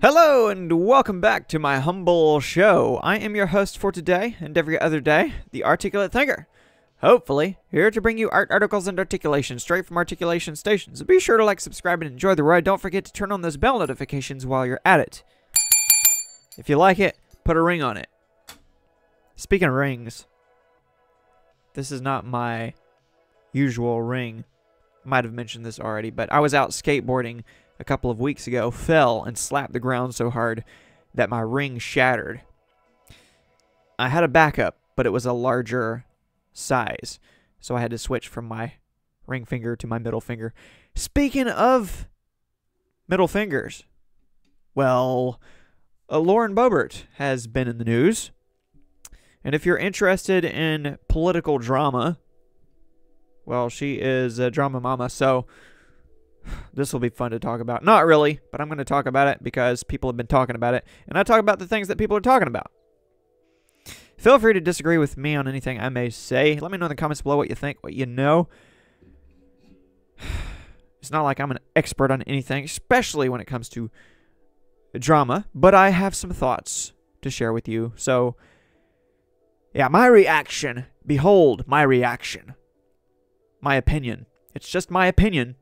Hello and welcome back to my humble show. I am your host for today and every other day, the Articulate Thinker. Hopefully, here to bring you art articles and articulation straight from articulation stations. So be sure to like, subscribe, and enjoy the ride. Don't forget to turn on those bell notifications while you're at it. If you like it, put a ring on it. Speaking of rings, this is not my usual ring. I might have mentioned this already, but I was out skateboarding a couple of weeks ago, fell and slapped the ground so hard that my ring shattered. I had a backup, but it was a larger size, so I had to switch from my ring finger to my middle finger. Speaking of middle fingers, well, Lauren Boebert has been in the news, and if you're interested in political drama, well, she is a drama mama, so this will be fun to talk about. Not really, but I'm going to talk about it because people have been talking about it, and I talk about the things that people are talking about. Feel free to disagree with me on anything I may say. Let me know in the comments below what you think, what you know. It's not like I'm an expert on anything, especially when it comes to drama, but I have some thoughts to share with you. So, yeah, my reaction. Behold my reaction. My opinion. It's just my opinion.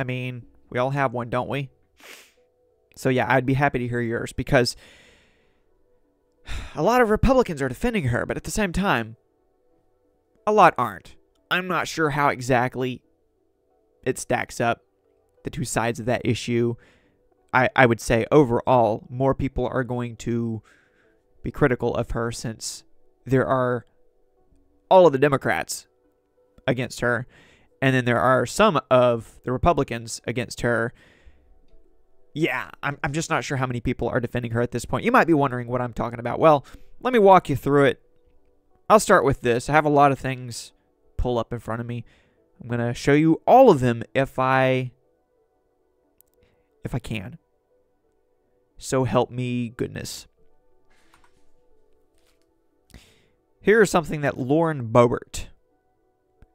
I mean, we all have one, don't we? So yeah, I'd be happy to hear yours because a lot of Republicans are defending her, but at the same time, a lot aren't. I'm not sure how exactly it stacks up, the two sides of that issue. I would say overall, more people are going to be critical of her since there are all of the Democrats against her. And then there are some of the Republicans against her. Yeah, I'm just not sure how many people are defending her at this point. You might be wondering what I'm talking about. Well, let me walk you through it. I'll start with this. I have a lot of things pull up in front of me. I'm going to show you all of them if I can. So help me goodness. Here is something that Lauren Boebert,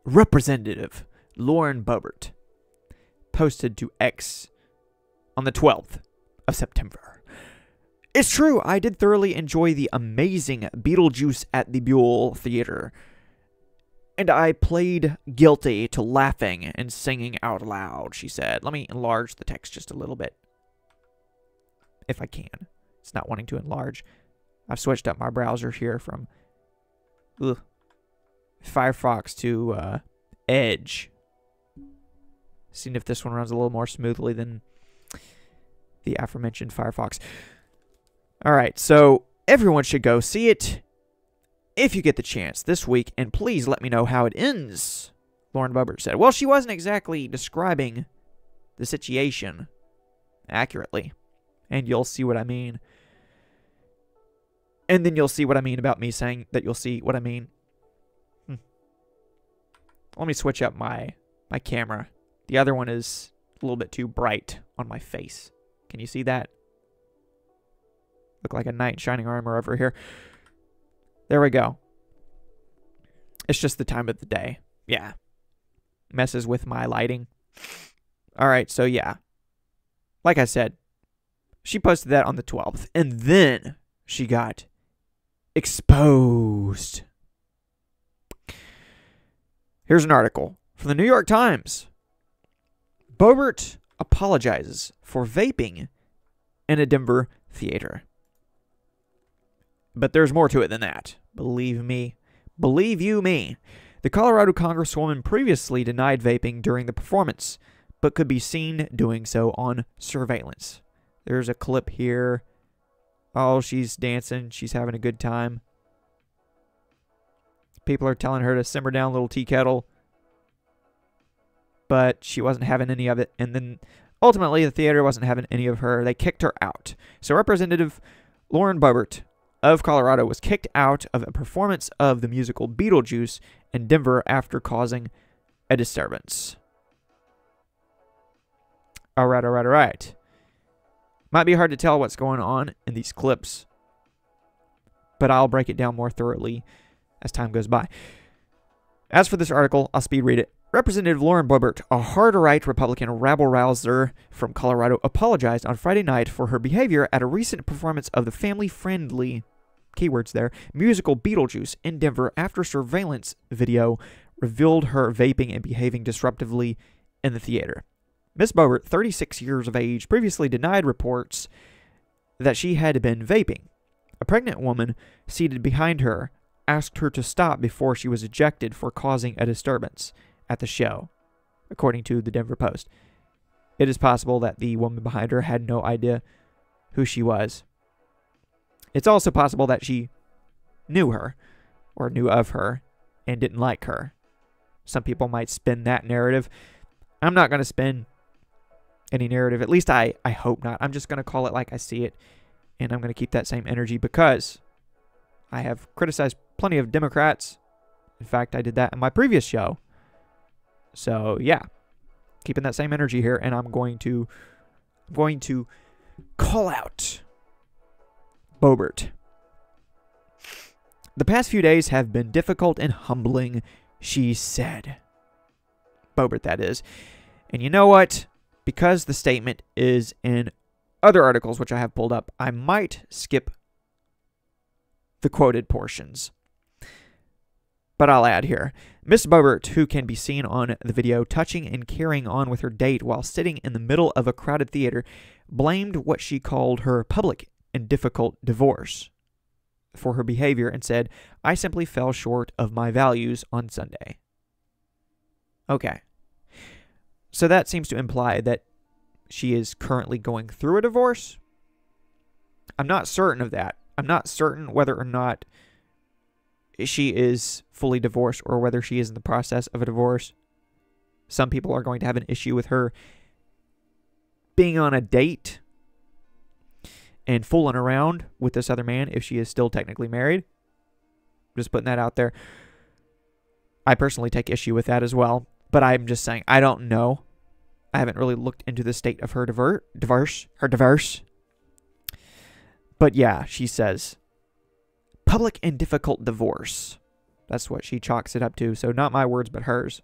Representative Lauren Boebert, posted to X on the 12th of September. It's true, I did thoroughly enjoy the amazing Beetlejuice at the Buell Theater, and I played guilty to laughing and singing out loud, she said. Let me enlarge the text just a little bit, if I can. It's not wanting to enlarge. I've switched up my browser here from Firefox to Edge. Seeing if this one runs a little more smoothly than the aforementioned Firefox. Alright, so everyone should go see it if you get the chance this week, and please let me know how it ends, Lauren Boebert said. Well, she wasn't exactly describing the situation accurately, and you'll see what I mean. And then you'll see what I mean about me saying that you'll see what I mean. Let me switch up my camera. The other one is a little bit too bright on my face. Can you see that? Look like a knight in shining armor over here. There we go. It's just the time of the day. Yeah. Messes with my lighting. All right, so yeah. Like I said, she posted that on the 12th. And then she got exposed. Here's an article from the New York Times. Boebert apologizes for vaping in a Denver theater. But there's more to it than that. Believe me. Believe you me. The Colorado Congresswoman previously denied vaping during the performance, but could be seen doing so on surveillance. There's a clip here. Oh, she's dancing. She's having a good time. People are telling her to simmer down, little tea kettle. But she wasn't having any of it. And then, ultimately, the theater wasn't having any of her. They kicked her out. So Representative Lauren Boebert of Colorado was kicked out of a performance of the musical Beetlejuice in Denver after causing a disturbance. Alright, alright, alright. Might be hard to tell what's going on in these clips, but I'll break it down more thoroughly as time goes by. As for this article, I'll speed read it. Representative Lauren Boebert, a hard right Republican rabble-rouser from Colorado, apologized on Friday night for her behavior at a recent performance of the family-friendly, keywords there, musical Beetlejuice in Denver after surveillance video revealed her vaping and behaving disruptively in the theater. Ms. Boebert, 36 years of age, previously denied reports that she had been vaping. A pregnant woman seated behind her asked her to stop before she was ejected for causing a disturbance at the show, according to the Denver Post. It is possible that the woman behind her had no idea who she was. It's also possible that she knew her, or knew of her, and didn't like her. Some people might spin that narrative. I'm not going to spin any narrative, at least I hope not. I'm just going to call it like I see it, and I'm going to keep that same energy because I have criticized plenty of Democrats. In fact, I did that in my previous show. So yeah, keeping that same energy here, and I'm going to call out Boebert. The past few days have been difficult and humbling, she said. Boebert, that is. And you know what? Because the statement is in other articles, which I have pulled up, I might skip the quoted portions. But I'll add here, Ms. Boebert, who can be seen on the video touching and carrying on with her date while sitting in the middle of a crowded theater, blamed what she called her public and difficult divorce for her behavior and said, "I simply fell short of my values on Sunday." Okay. So that seems to imply that she is currently going through a divorce. I'm not certain of that. I'm not certain whether or not she is fully divorced or whether she is in the process of a divorce. Some people are going to have an issue with her being on a date and fooling around with this other man if she is still technically married. Just putting that out there. I personally take issue with that as well, but I'm just saying I don't know. I haven't really looked into the state of her divorce. But yeah, she says public and difficult divorce. That's what she chalks it up to. So not my words, but hers.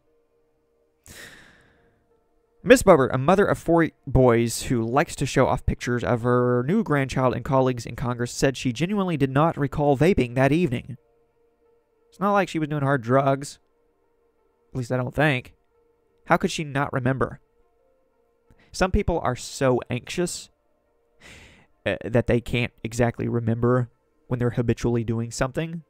Ms. Boebert, a mother of 4 boys who likes to show off pictures of her new grandchild and colleagues in Congress, said she genuinely did not recall vaping that evening. It's not like she was doing hard drugs. At least I don't think. How could she not remember? Some people are so anxious that they can't exactly remember when they're habitually doing something.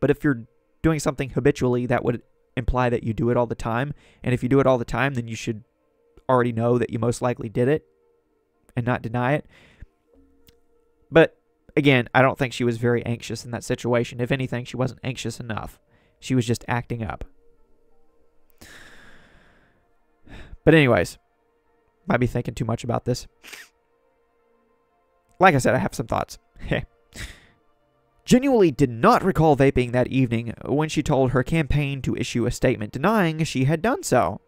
But if you're doing something habitually, that would imply that you do it all the time. And if you do it all the time, then you should already know that you most likely did it and not deny it. But again, I don't think she was very anxious in that situation. If anything, she wasn't anxious enough. She was just acting up. But anyways, might be thinking too much about this. Like I said, I have some thoughts. Genuinely did not recall vaping that evening when she told her campaign to issue a statement denying she had done so.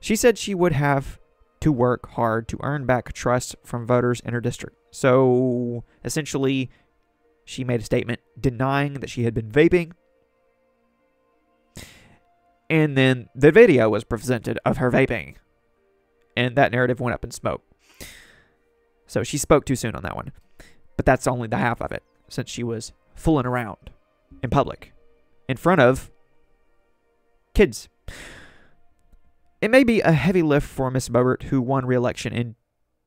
She said she would have to work hard to earn back trust from voters in her district. So essentially, she made a statement denying that she had been vaping. And then the video was presented of her vaping. And that narrative went up in smoke. So she spoke too soon on that one. But that's only the half of it, since she was fooling around in public, in front of kids. It may be a heavy lift for Ms. Boebert, who won re-election in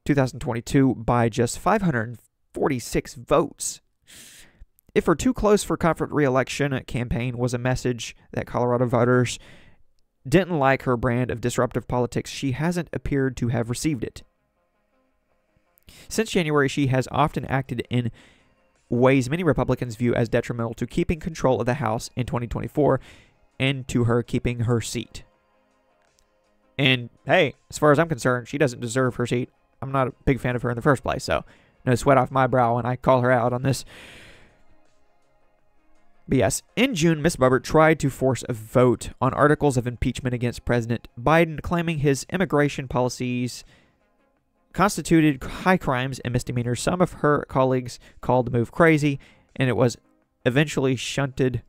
2022 by just 546 votes. If her too close for comfort re-election campaign was a message that Colorado voters didn't like her brand of disruptive politics, she hasn't appeared to have received it. Since January, she has often acted in ways many Republicans view as detrimental to keeping control of the House in 2024 and to her keeping her seat. And hey, as far as I'm concerned, she doesn't deserve her seat. I'm not a big fan of her in the first place, so no sweat off my brow when I call her out on this. But yes, in June, Ms. Boebert tried to force a vote on articles of impeachment against President Biden, claiming his immigration policies constituted high crimes and misdemeanors. Some of her colleagues called the move crazy, and it was eventually shunted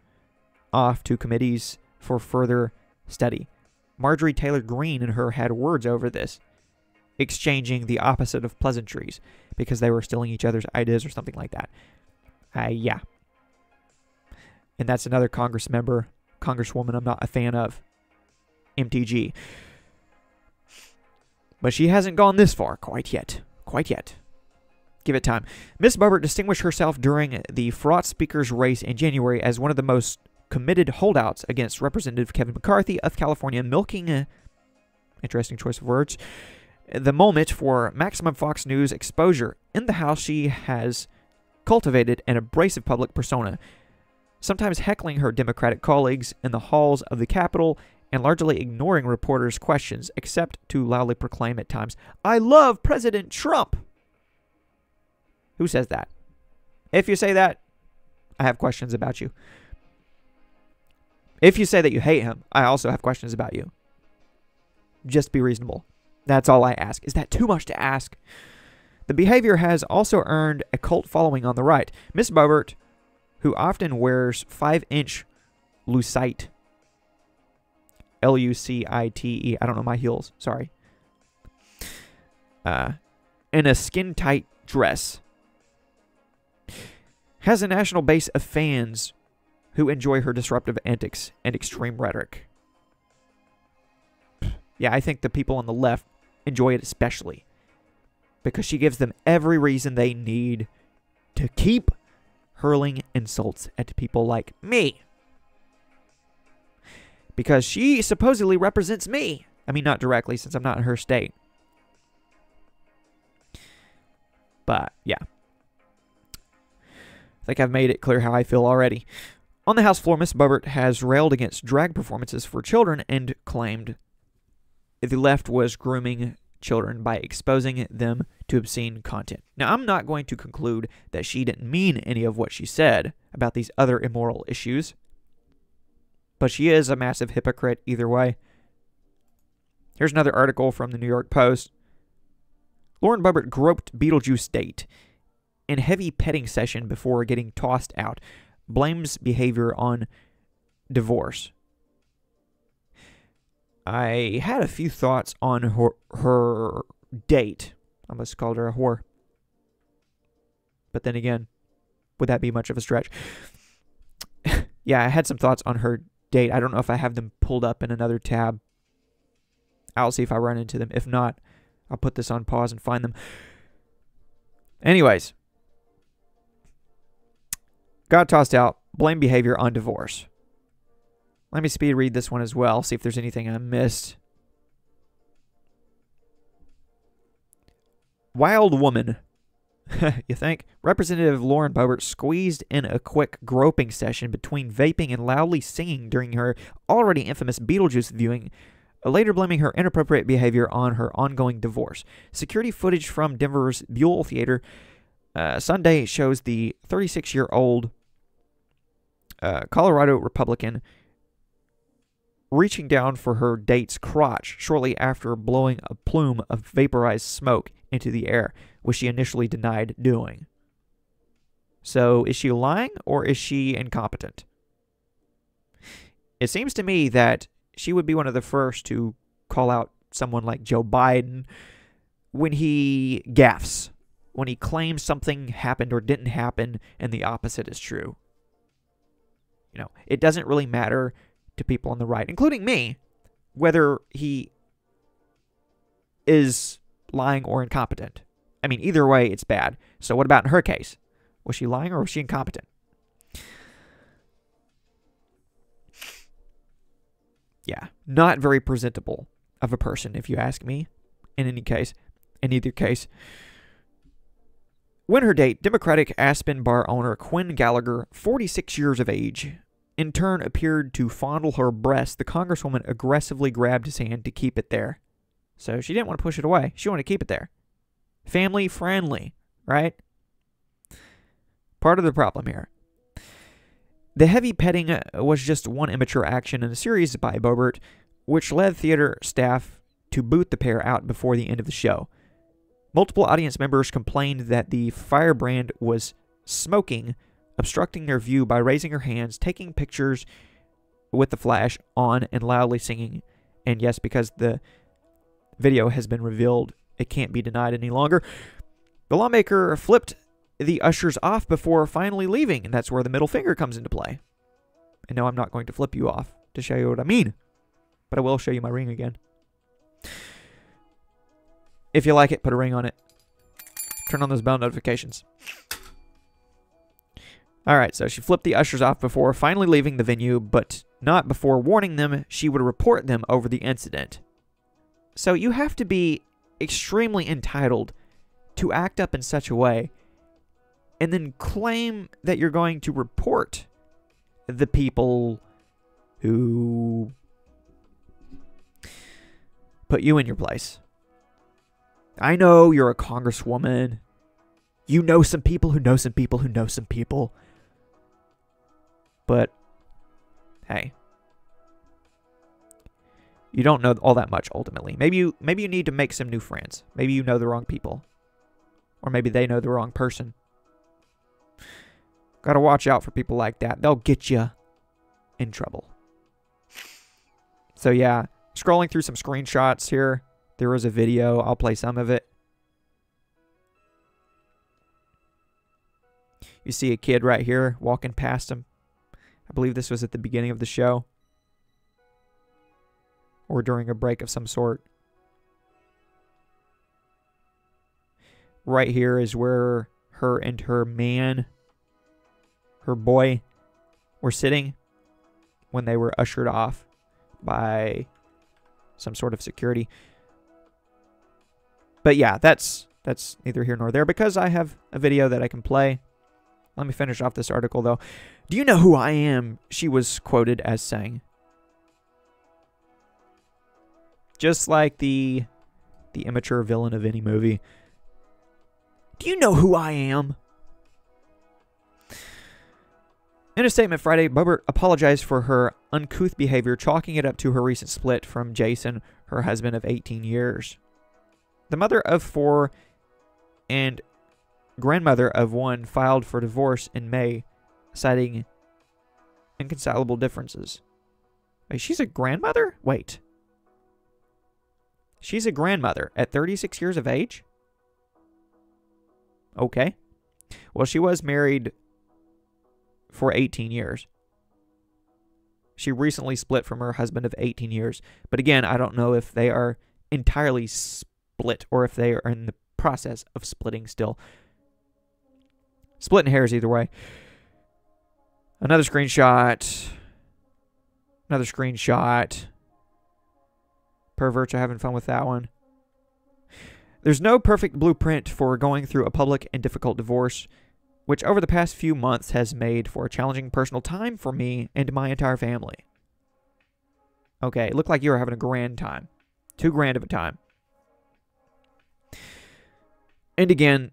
off to committees for further study. Marjorie Taylor Greene and her had words over this, exchanging the opposite of pleasantries because they were stealing each other's ideas or something like that. Yeah. And that's another Congress member, Congresswoman I'm not a fan of, MTG. But she hasn't gone this far quite yet. Quite yet. Give it time. Ms. Boebert distinguished herself during the fraught speaker's race in January as one of the most committed holdouts against Representative Kevin McCarthy of California, milking a interesting choice of words, the moment for maximum Fox News exposure. In the House, she has cultivated an abrasive public persona, sometimes heckling her Democratic colleagues in the halls of the Capitol and largely ignoring reporters' questions, except to loudly proclaim at times, "I love President Trump." Who says that? If you say that, I have questions about you. If you say that you hate him, I also have questions about you. Just be reasonable. That's all I ask. Is that too much to ask? The behavior has also earned a cult following on the right. Ms. Boebert, who often wears 5-inch lucite, L-U-C-I-T-E, I don't know my heels, sorry, in a skin-tight dress, has a national base of fans who enjoy her disruptive antics and extreme rhetoric. Yeah, I think the people on the left enjoy it especially because she gives them every reason they need to keep hurling insults at people like me. Because she supposedly represents me. I mean, not directly, since I'm not in her state. But, yeah. I think I've made it clear how I feel already. On the House floor, Ms. Boebert has railed against drag performances for children and claimed the left was grooming children by exposing them to obscene content. Now, I'm not going to conclude that she didn't mean any of what she said about these other immoral issues, but she is a massive hypocrite either way. Here's another article from the New York Post. Lauren Boebert groped Beetlejuice date in heavy petting session before getting tossed out. Blames behavior on divorce. I had a few thoughts on her date. I almost called her a whore. But then again, would that be much of a stretch? Yeah, I had some thoughts on her date. I don't know if I have them pulled up in another tab. I'll see if I run into them. If not, I'll put this on pause and find them. Anyways. Got tossed out. Blame behavior on divorce. Let me speed read this one as well. See if there's anything I missed. Wild woman. You think? Representative Lauren Boebert squeezed in a quick groping session between vaping and loudly singing during her already infamous Beetlejuice viewing, later blaming her inappropriate behavior on her ongoing divorce. Security footage from Denver's Buell Theater Sunday shows the 36-year-old Colorado Republican reaching down for her date's crotch shortly after blowing a plume of vaporized smoke into the air, which she initially denied doing. So, is she lying or is she incompetent? It seems to me that she would be one of the first to call out someone like Joe Biden when he gaffes, when he claims something happened or didn't happen and the opposite is true. You know, it doesn't really matter to people on the right, including me, whether he is lying or incompetent. I mean, either way, it's bad. So what about in her case? Was she lying or was she incompetent? Yeah, not very presentable of a person, if you ask me, in either case. When her date, Democratic Aspen bar owner Quinn Gallagher, 46 years of age, in turn appeared to fondle her breast, the Congresswoman aggressively grabbed his hand to keep it there. So she didn't want to push it away. She wanted to keep it there. Family friendly, right? Part of the problem here. The heavy petting was just one immature action in a series by Boebert, which led theater staff to boot the pair out before the end of the show. Multiple audience members complained that the firebrand was smoking, obstructing their view by raising her hands, taking pictures, with the flash on and loudly singing. And yes, because the video has been revealed, it can't be denied any longer. The lawmaker flipped the ushers off before finally leaving, and that's where the middle finger comes into play. And no, I'm not going to flip you off to show you what I mean, but I will show you my ring again. If you like it, put a ring on it. Turn on those bell notifications. All right, so she flipped the ushers off before finally leaving the venue, but not before warning them she would report them over the incident. So you have to be extremely entitled to act up in such a way and then claim that you're going to report the people who put you in your place. I know you're a congresswoman. You know some people who know some people who know some people. But, hey. You don't know all that much, ultimately. Maybe you need to make some new friends. Maybe you know the wrong people. Or maybe they know the wrong person. Gotta watch out for people like that. They'll get you in trouble. So, yeah. Scrolling through some screenshots here. There was a video. I'll play some of it. You see a kid right here walking past him. I believe this was at the beginning of the show. Or during a break of some sort. Right here is where her and her man, her boy, were sitting when they were ushered off by some sort of security. But yeah, that's neither here nor there because I have a video that I can play. Let me finish off this article, though. "Do you know who I am?" she was quoted as saying. Just like the immature villain of any movie. "Do you know who I am?" In a statement Friday, Boebert apologized for her uncouth behavior, chalking it up to her recent split from Jason, her husband of 18 years. The mother of 4 and grandmother of 1 filed for divorce in May, citing inconsolable differences. Wait, she's a grandmother? Wait. She's a grandmother at 36 years of age? Okay. Well, she was married for 18 years. She recently split from her husband of 18 years. But again, I don't know if they are entirely split or if they are in the process of splitting still. Splitting hairs either way. Another screenshot. Another screenshot. Perverts are having fun with that one. "There's no perfect blueprint for going through a public and difficult divorce, which over the past few months has made for a challenging personal time for me and my entire family." Okay, it looked like you were having a grand time. $2,000 of a time. And again,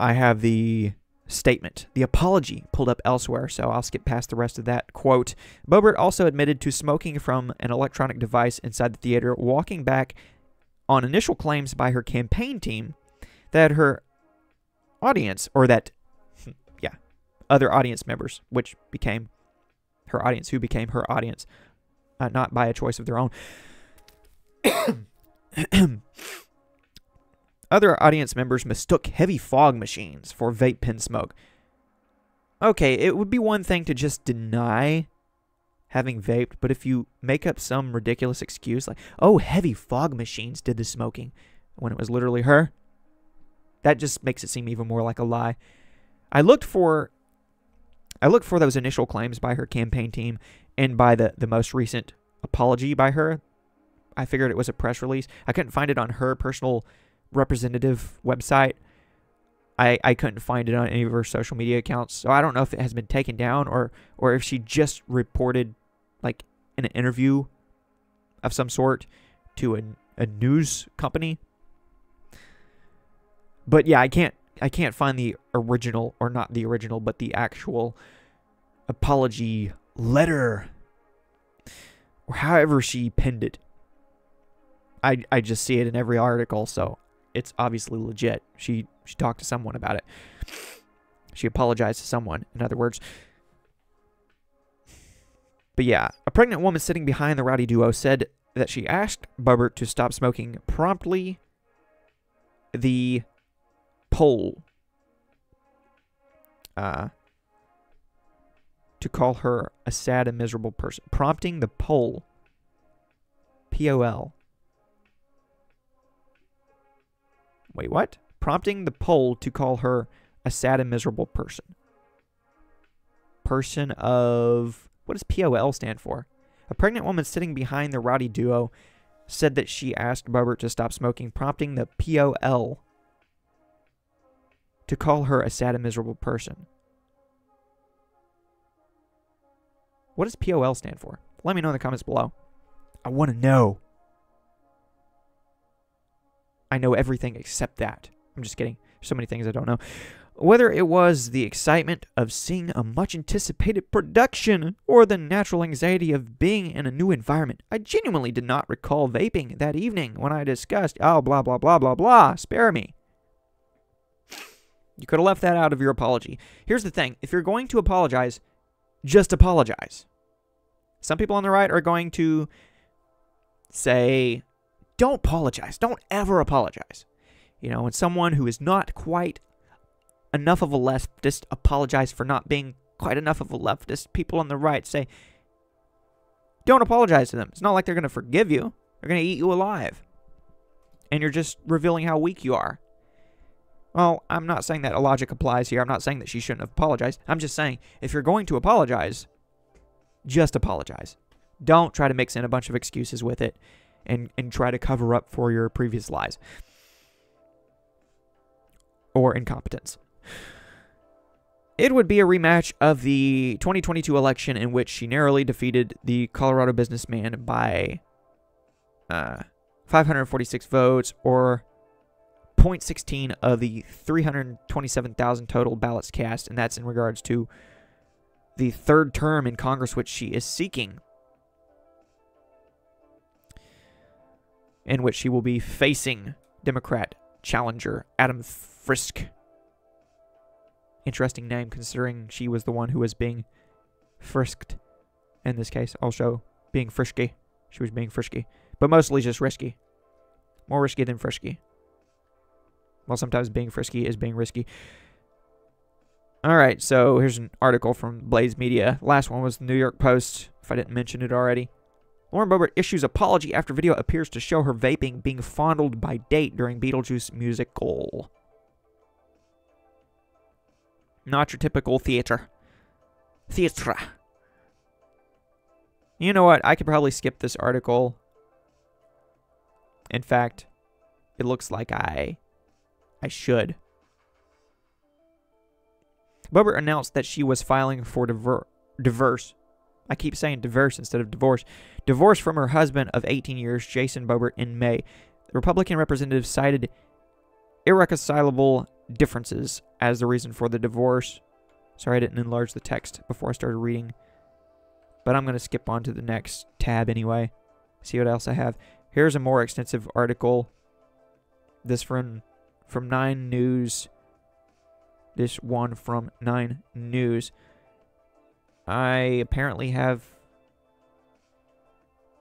I have the statement, the apology, pulled up elsewhere, so I'll skip past the rest of that. Quote, "Boebert also admitted to smoking from an electronic device inside the theater, walking back on initial claims by her campaign team that her audience, or that, yeah, other audience members, which became her audience, who became her audience, not by a choice of their own. Other audience members mistook heavy fog machines for vape pen smoke." Okay, it would be one thing to just deny having vaped, but if you make up some ridiculous excuse like, "Oh, heavy fog machines did the smoking," when it was literally her, that just makes it seem even more like a lie. I looked for those initial claims by her campaign team and by the most recent apology by her. I figured it was a press release. I couldn't find it on her personal representative website. I couldn't find it on any of her social media accounts, so I don't know if it has been taken down or if she just reported like in an interview of some sort to a news company. But yeah, I can't find the original, or not the original, but the actual apology letter, or however she penned it. I just see it in every article, so it's obviously legit. She talked to someone about it. She apologized to someone, in other words. But yeah, a pregnant woman sitting behind the rowdy duo said that she asked Boebert to stop smoking promptly. The poll to call her a sad and miserable person. Prompting the poll. P-O-L. Wait, what? Prompting the poll to call her a sad and miserable person. Person of... What does POL stand for? A pregnant woman sitting behind the rowdy duo said that she asked Boebert to stop smoking, prompting the POL to call her a sad and miserable person. What does POL stand for? Let me know in the comments below. I want to know. I know everything except that. I'm just kidding. There's so many things I don't know. Whether it was the excitement of seeing a much-anticipated production or the natural anxiety of being in a new environment, I genuinely did not recall vaping that evening when I discussed, oh, blah, blah, blah, blah, blah, spare me. You could have left that out of your apology. Here's the thing. If you're going to apologize, just apologize. Some people on the right are going to say, don't apologize. Don't ever apologize. You know, when someone who is not quite enough of a leftist apologize for not being quite enough of a leftist, people on the right say, don't apologize to them. It's not like they're going to forgive you. They're going to eat you alive. And you're just revealing how weak you are. Well, I'm not saying that illogic applies here. I'm not saying that she shouldn't have apologized. I'm just saying, if you're going to apologize, just apologize. Don't try to mix in a bunch of excuses with it and try to cover up for your previous lies or incompetence. It would be a rematch of the 2022 election in which she narrowly defeated the Colorado businessman by 546 votes, or 0.16 of the 327,000 total ballots cast, and that's in regards to the third term in Congress, which she is seeking, in which she will be facing Democrat challenger Adam Frisch. Interesting name, considering she was the one who was being frisked. In this case, also being frisky. She was being frisky. But mostly just risky. More risky than frisky. Well, sometimes being frisky is being risky. Alright, so here's an article from Blaze Media. Last one was the New York Post, if I didn't mention it already. Lauren Boebert issues apology after video appears to show her vaping being fondled by date during Beetlejuice musical. Not your typical theater. Theater. You know what? I could probably skip this article. In fact, it looks like I should. Boebert announced that she was filing for divorce. I keep saying diverse instead of divorce. Divorce from her husband of 18 years, Jason Boebert, in May. The Republican representative cited irreconcilable differences as the reason for the divorce. Sorry, I didn't enlarge the text before I started reading, but I'm going to skip on to the next tab anyway. See what else I have. Here's a more extensive article. This from Nine News. This one from Nine News. I apparently have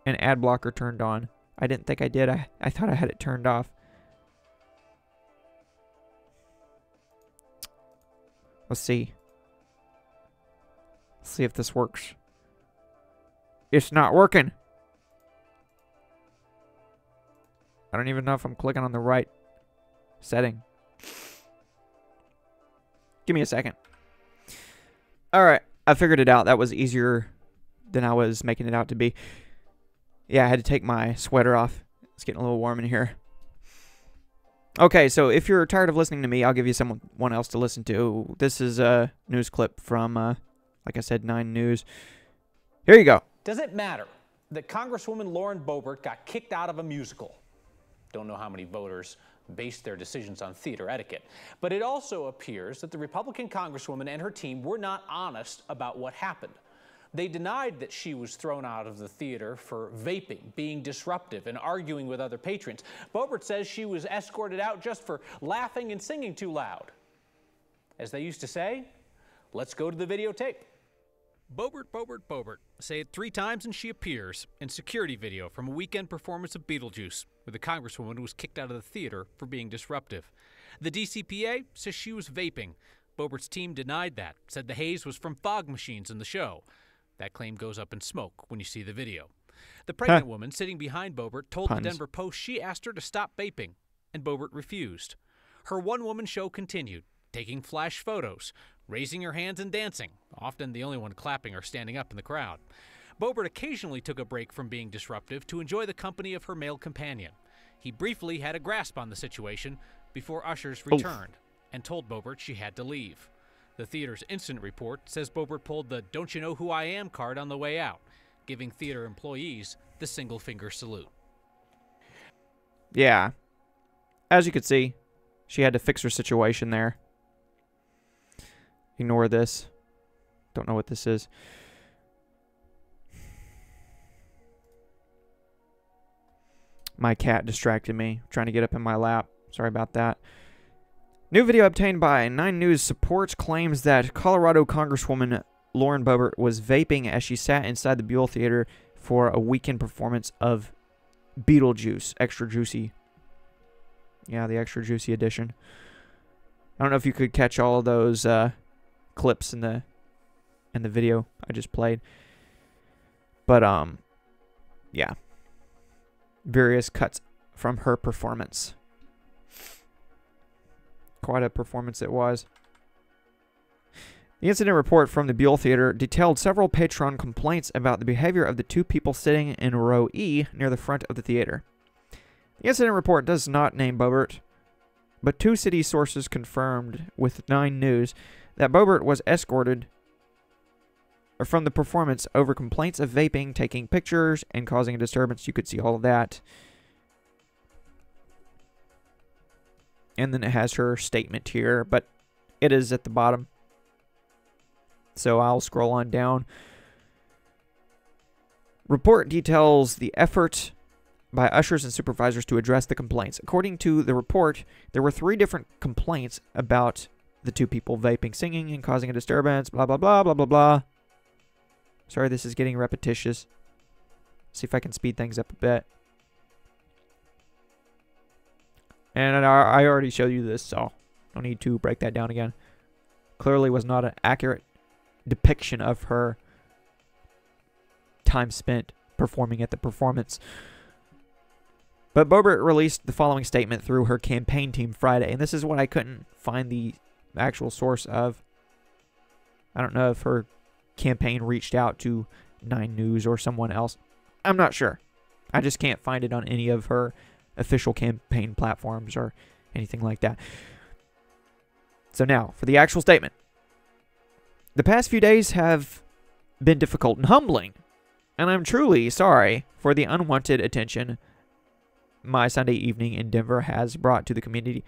an ad blocker turned on. I didn't think I did. I thought I had it turned off. Let's see. Let's see if this works. It's not working. I don't even know if I'm clicking on the right setting. Give me a second. All right. I figured it out. That was easier than I was making it out to be. Yeah, I had to take my sweater off. It's getting a little warm in here. Okay, so if you're tired of listening to me, I'll give you someone else to listen to. This is a news clip from, like I said, Nine News. Here you go. Does it matter that Congresswoman Lauren Boebert got kicked out of a musical? Don't know how many voters based their decisions on theater etiquette. But it also appears that the Republican Congresswoman and her team were not honest about what happened. They denied that she was thrown out of the theater for vaping, being disruptive, and arguing with other patrons. Boebert says she was escorted out just for laughing and singing too loud. As they used to say, let's go to the videotape. Boebert. Say it three times and she appears in security video from a weekend performance of Beetlejuice, where the congresswoman was kicked out of the theater for being disruptive. The DCPA says she was vaping. Boebert's team denied that, said the haze was from fog machines in the show. That claim goes up in smoke when you see the video. The pregnant woman sitting behind Boebert told the Denver Post she asked her to stop vaping, and Boebert refused. Her one-woman show continued, taking flash photos, raising her hands and dancing, often the only one clapping or standing up in the crowd. Boebert occasionally took a break from being disruptive to enjoy the company of her male companion. He briefly had a grasp on the situation before ushers returned and told Boebert she had to leave. The theater's incident report says Boebert pulled the "Don't you know who I am" card on the way out, giving theater employees the single finger salute. Yeah. As you could see, she had to fix her situation there. Ignore this. Don't know what this is. My cat distracted me, trying to get up in my lap. Sorry about that. New video obtained by Nine News supports claims that Colorado Congresswoman Lauren Boebert was vaping as she sat inside the Buell Theater for a weekend performance of Beetlejuice. Extra juicy. Yeah, the extra juicy edition. I don't know if you could catch all of those clips in the video I just played, but yeah, various cuts from her performance. Quite a performance it was. The incident report from the Buell Theater detailed several patron complaints about the behavior of the two people sitting in row E near the front of the theater. The incident report does not name Boebert, but two city sources confirmed with Nine News that Boebert was escorted from the performance over complaints of vaping, taking pictures, and causing a disturbance. You could see all of that. And then it has her statement here, but it is at the bottom. So I'll scroll on down. Report details the effort by ushers and supervisors to address the complaints. According to the report, there were three different complaints about the two people vaping, singing, and causing a disturbance, blah, blah, blah, blah, blah, blah. Sorry, this is getting repetitious. See if I can speed things up a bit. And I already showed you this, so I don't need to break that down again. Clearly was not an accurate depiction of her time spent performing at the performance. But Boebert released the following statement through her campaign team Friday, and this is what I couldn't find the actual source of. I don't know if her campaign reached out to Nine News or someone else. I'm not sure. I just can't find it on any of her official campaign platforms or anything like that. So now, for the actual statement. The past few days have been difficult and humbling, and I'm truly sorry for the unwanted attention my Sunday evening in Denver has brought to the community.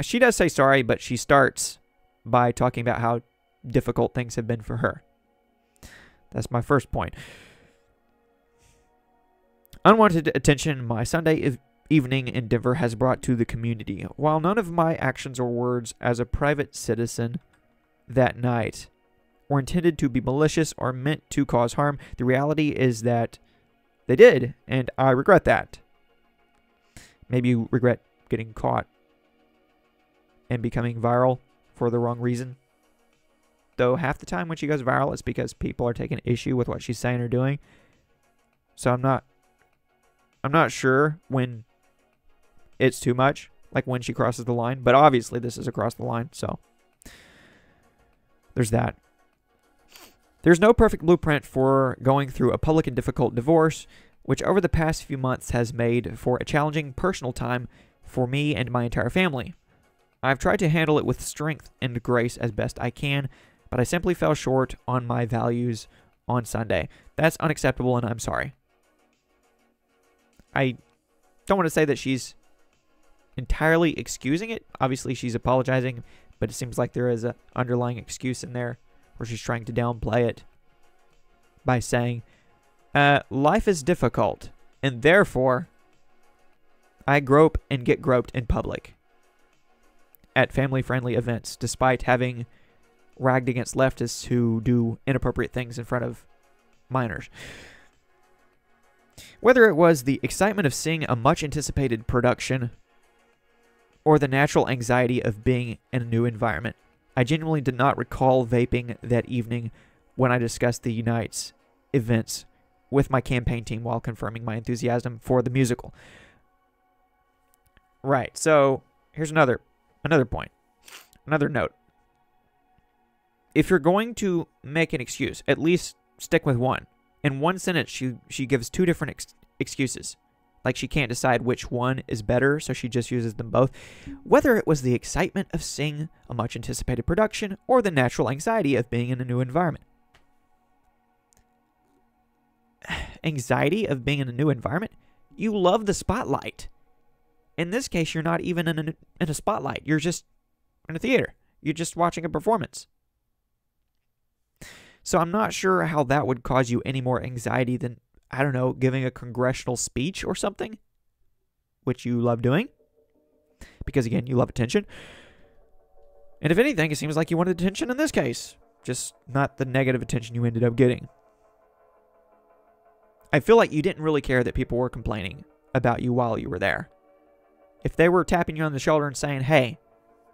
She does say sorry, but she starts by talking about how difficult things have been for her. That's my first point. Unwanted attention my Sunday evening in Denver has brought to the community. While none of my actions or words as a private citizen that night were intended to be malicious or meant to cause harm, the reality is that they did, and I regret that. Maybe you regret getting caught and becoming viral for the wrong reason. Though half the time when she goes viral, it's because people are taking issue with what she's saying or doing. So I'm not sure when it's too much, like when she crosses the line. But obviously this is across the line, so there's that. There's no perfect blueprint for going through a public and difficult divorce, which over the past few months has made for a challenging personal time for me and my entire family. I've tried to handle it with strength and grace as best I can, but I simply fell short on my values on Sunday. That's unacceptable, and I'm sorry. I don't want to say that she's entirely excusing it. Obviously, she's apologizing, but it seems like there is an underlying excuse in there where she's trying to downplay it by saying, life is difficult, and therefore, I grope and get groped in public at family-friendly events, despite having ragged against leftists who do inappropriate things in front of minors. Whether it was the excitement of seeing a much-anticipated production or the natural anxiety of being in a new environment, I genuinely did not recall vaping that evening when I discussed the Unite's events with my campaign team while confirming my enthusiasm for the musical. Right, so here's another point, another note. If you're going to make an excuse, at least stick with one. In one sentence, she gives two different excuses. Like, she can't decide which one is better, so she just uses them both. Whether it was the excitement of seeing a much-anticipated production or the natural anxiety of being in a new environment. Anxiety of being in a new environment? You love the spotlight. In this case, you're not even in a spotlight. You're just in a theater. You're just watching a performance. So I'm not sure how that would cause you any more anxiety than, I don't know, giving a congressional speech or something, which you love doing, because, again, you love attention. And if anything, it seems like you wanted attention in this case, just not the negative attention you ended up getting. I feel like you didn't really care that people were complaining about you while you were there. If they were tapping you on the shoulder and saying, hey,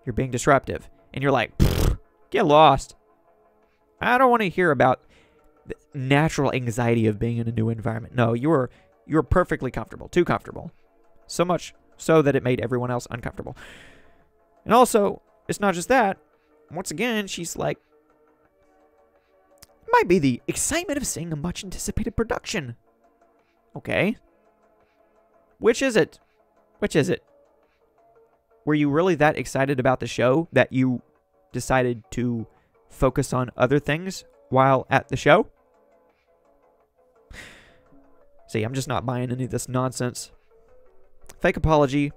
you're being disruptive, and you're like, get lost. I don't want to hear about the natural anxiety of being in a new environment. No, you were perfectly comfortable, too comfortable. So much so that it made everyone else uncomfortable. And also, it's not just that. Once again, she's like, it might be the excitement of seeing a much-anticipated production. Okay. Which is it? Which is it? Were you really that excited about the show that you decided to focus on other things while at the show? See, I'm just not buying any of this nonsense. Fake apology,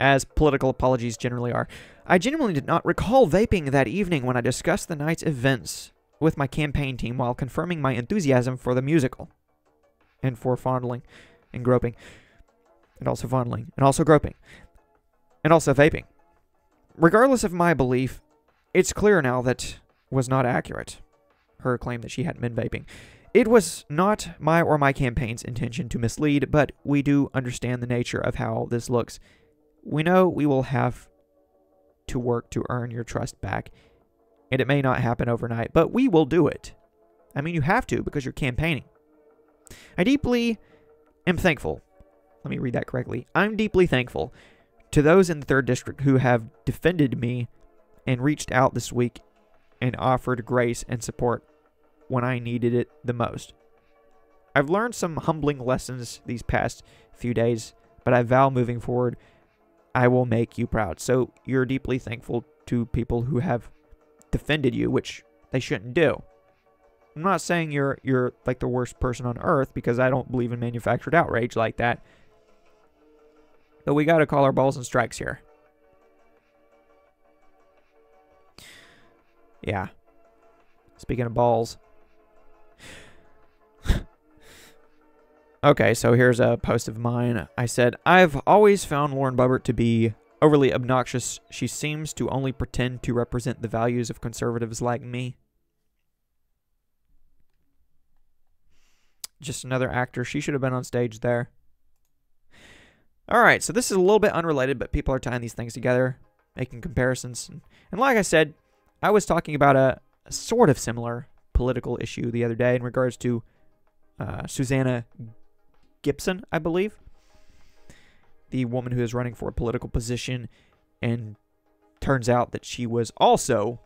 as political apologies generally are. I genuinely did not recall vaping that evening when I discussed the night's events with my campaign team while confirming my enthusiasm for the musical. And for fondling and groping. And also fondling. And also groping. And also vaping. Regardless of my belief, it's clear now that was not accurate, her claim that she hadn't been vaping. It was not my or my campaign's intention to mislead, but we do understand the nature of how this looks. We know we will have to work to earn your trust back, and it may not happen overnight, but we will do it. I mean, you have to, because you're campaigning. I deeply am thankful. Let me read that correctly. I'm deeply thankful to those in the 3rd District who have defended me and reached out this week and offered grace and support when I needed it the most. I've learned some humbling lessons these past few days, but I vow moving forward, I will make you proud. So you're deeply thankful to people who have defended you, which they shouldn't do. I'm not saying you're like the worst person on earth, because I don't believe in manufactured outrage like that. But we got to call our balls and strikes here. Yeah. Speaking of balls. Okay, so here's a post of mine. I said, I've always found Lauren Boebert to be overly obnoxious. She seems to only pretend to represent the values of conservatives like me. Just another actor. She should have been on stage there. All right, so this is a little bit unrelated, but people are tying these things together, making comparisons. And like I said, I was talking about a sort of similar political issue the other day in regards to Susanna Gibson, I believe, the woman who is running for a political position, and turns out that she was also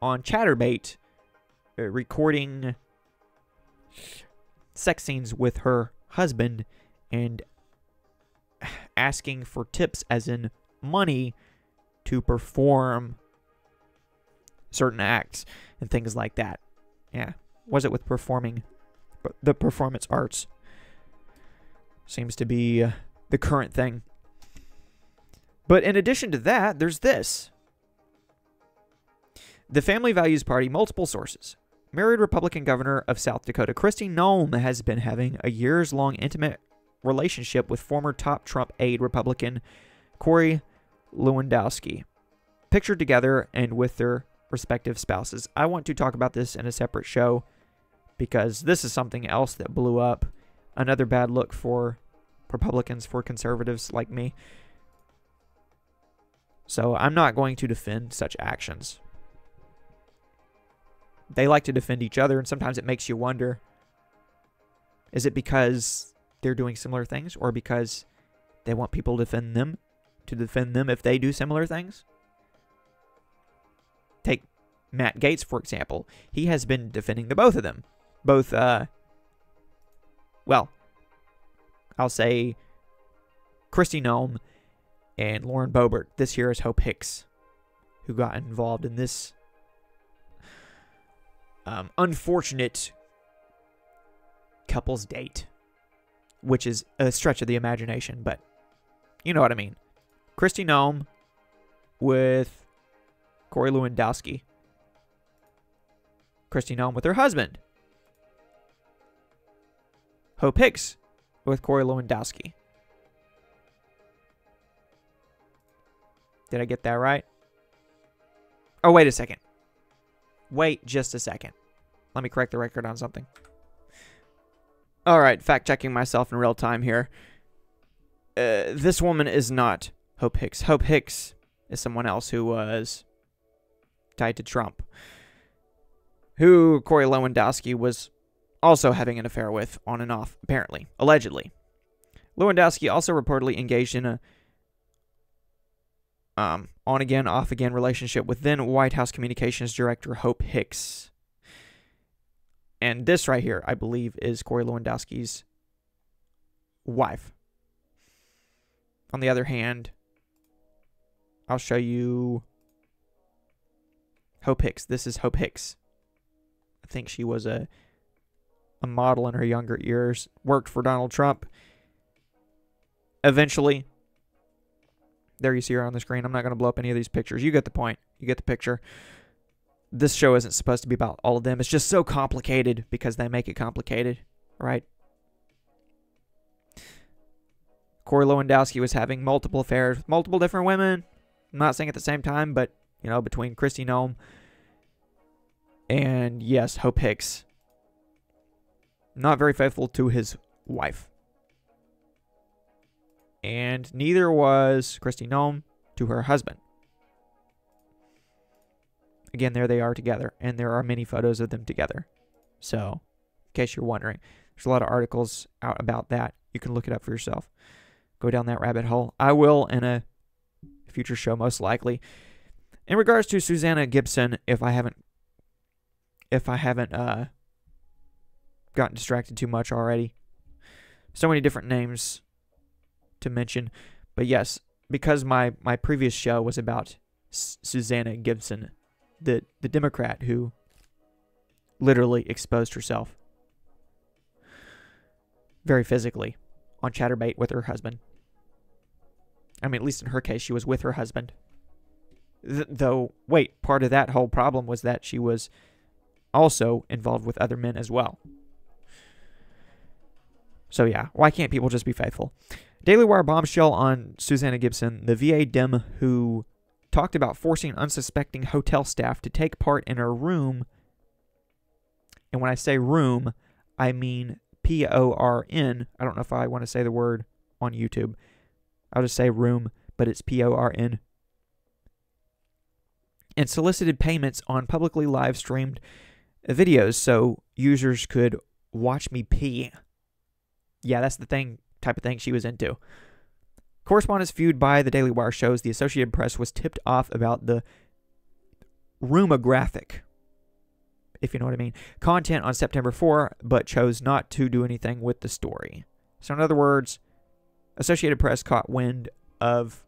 on Chatterbait recording sex scenes with her husband and asking for tips, as in money, to perform certain acts and things like that. Yeah. Was it with performing? The performance arts seems to be the current thing. But in addition to that, there's this. The Family Values Party, multiple sources. Married Republican governor of South Dakota, Kristi Noem, has been having a years-long intimate relationship with former top Trump aide Republican Corey Lewandowski, pictured together and with their respective spouses. I want to talk about this in a separate show because this is something else that blew up. Another bad look for Republicans, for conservatives like me. So I'm not going to defend such actions. They like to defend each other, and sometimes it makes you wonder, is it because they're doing similar things, or because they want people to defend them if they do similar things? Take Matt Gaetz, for example. He has been defending the both of them. Both, well, I'll say Kristi Noem and Lauren Boebert. This here is Hope Hicks, who got involved in this unfortunate couple's date, which is a stretch of the imagination, but you know what I mean. Kristi Noem with Corey Lewandowski. Kristi Noem with her husband. Hope Hicks with Corey Lewandowski. Did I get that right? Oh, wait a second. Wait just a second. Let me correct the record on something. All right, fact-checking myself in real time here. This woman is not Hope Hicks. Hope Hicks is someone else who was tied to Trump, who Corey Lewandowski was also having an affair with on and off, apparently, allegedly. Lewandowski also reportedly engaged in a on-again, off-again relationship with then-White House Communications Director Hope Hicks. And this right here, I believe, is Corey Lewandowski's wife. On the other hand, I'll show you Hope Hicks. This is Hope Hicks. I think she was a model in her younger years, worked for Donald Trump. Eventually, there you see her on the screen. I'm not going to blow up any of these pictures. You get the point. You get the picture. This show isn't supposed to be about all of them. It's just so complicated because they make it complicated, right? Corey Lewandowski was having multiple affairs with multiple different women. I'm not saying at the same time, but, you know, between Kristi Noem and, yes, Hope Hicks. Not very faithful to his wife. And neither was Kristi Noem to her husband. Again, there they are together, and there are many photos of them together. So, in case you're wondering, there's a lot of articles out about that. You can look it up for yourself. Go down that rabbit hole. I will in a future show, most likely. In regards to Susanna Gibson, if I haven't gotten distracted too much already. So many different names to mention, but yes, because my previous show was about Susanna Gibson, the Democrat who literally exposed herself very physically on Chatterbait with her husband. I mean, at least in her case, she was with her husband. Though, wait, part of that whole problem was that she was also involved with other men as well. So yeah, why can't people just be faithful? Daily Wire bombshell on Susanna Gibson, the VA Dem who talked about forcing unsuspecting hotel staff to take part in a room. And when I say room, I mean P-O-R-N. I don't know if I want to say the word on YouTube. I'll just say room, but it's P-O-R-N. And solicited payments on publicly live-streamed videos so users could watch me pee. Yeah, that's the thing. Type of thing she was into. Correspondence viewed by the Daily Wire shows the Associated Press was tipped off about the rumographic, if you know what I mean, content on September 4, but chose not to do anything with the story. So in other words, Associated Press caught wind of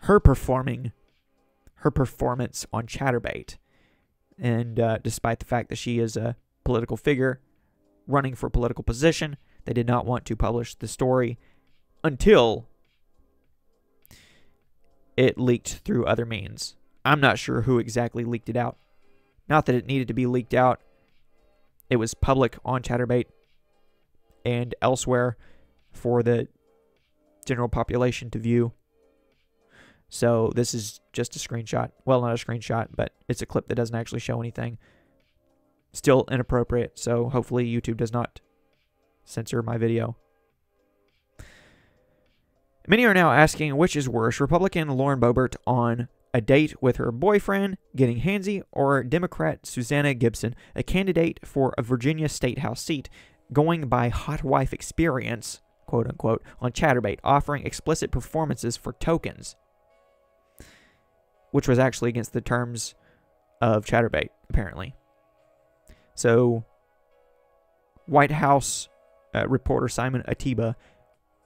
her performance on Chatterbait, and despite the fact that she is a political figure running for political position, they did not want to publish the story until it leaked through other means. I'm not sure who exactly leaked it out. Not that it needed to be leaked out. It was public on Chatterbait and elsewhere for the general population to view. So this is just a screenshot. Well, not a screenshot, but it's a clip that doesn't actually show anything. Still inappropriate, so hopefully YouTube does not censor my video. Many are now asking, which is worse, Republican Lauren Boebert on a date with her boyfriend getting handsy, or Democrat Susanna Gibson, a candidate for a Virginia State House seat, going by hot wife experience, quote unquote, on Chatterbait, offering explicit performances for tokens, which was actually against the terms of Chatterbait, apparently. So, White House reporter Simon Ateba,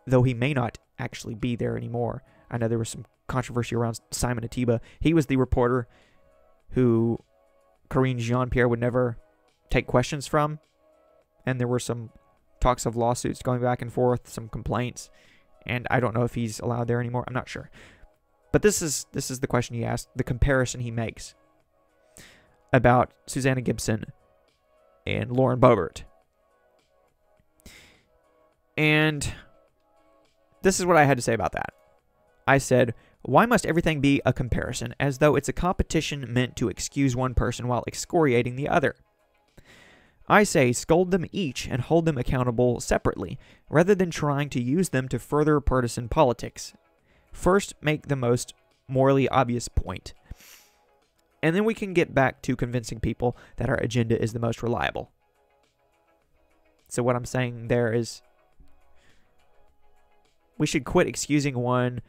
though he may not actually be there anymore, I know there was some controversy around Simon Ateba. He was the reporter who Karine Jean-Pierre would never take questions from, and there were some talks of lawsuits going back and forth, some complaints, and I don't know if he's allowed there anymore. I'm not sure. But this is the question he asked, the comparison he makes about Susanna Gibson and Lauren Boebert. And this is what I had to say about that. I said, why must everything be a comparison, as though it's a competition meant to excuse one person while excoriating the other? I say scold them each and hold them accountable separately, rather than trying to use them to further partisan politics. First, make the most morally obvious point, and then we can get back to convincing people that our agenda is the most reliable. So what I'm saying there is, we should quit excusing one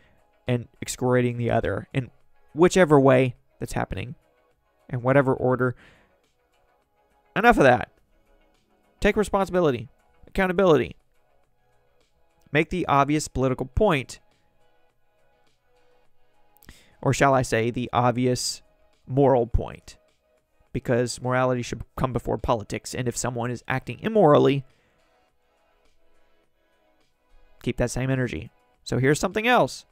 and excoriating the other in whichever way that's happening, in whatever order. Enough of that. Take responsibility, accountability. Make the obvious political point, or shall I say the obvious moral point, because morality should come before politics, and if someone is acting immorally, keep that same energy. So here's something else.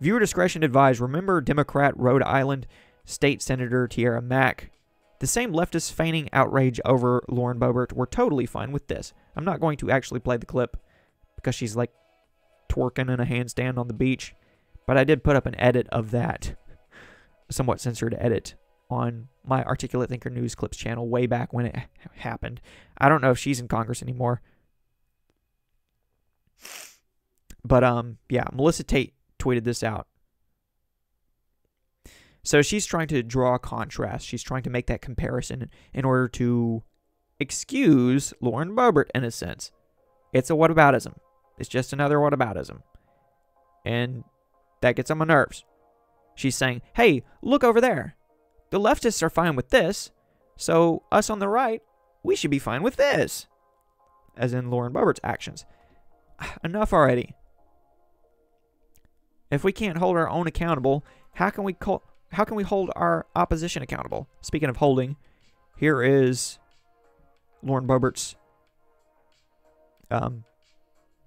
Viewer discretion advised. Remember Democrat Rhode Island State Senator Tiara Mack? The same leftists feigning outrage over Lauren Boebert were totally fine with this. I'm not going to actually play the clip because she's like twerking in a handstand on the beach, but I did put up an edit of that, a somewhat censored edit, on my Articulate Thinker News Clips channel way back when it happened. I don't know if she's in Congress anymore. But yeah, Melissa Tate tweeted this out. So she's trying to draw a contrast. She's trying to make that comparison in order to excuse Lauren Boebert, in a sense. It's a whataboutism. It's just another whataboutism. And that gets on my nerves. She's saying, hey, look over there. The leftists are fine with this, so us on the right, we should be fine with this. As in Lauren Boebert's actions. Enough already. If we can't hold our own accountable, how can we hold our opposition accountable? Speaking of holding, here is Lauren Boebert's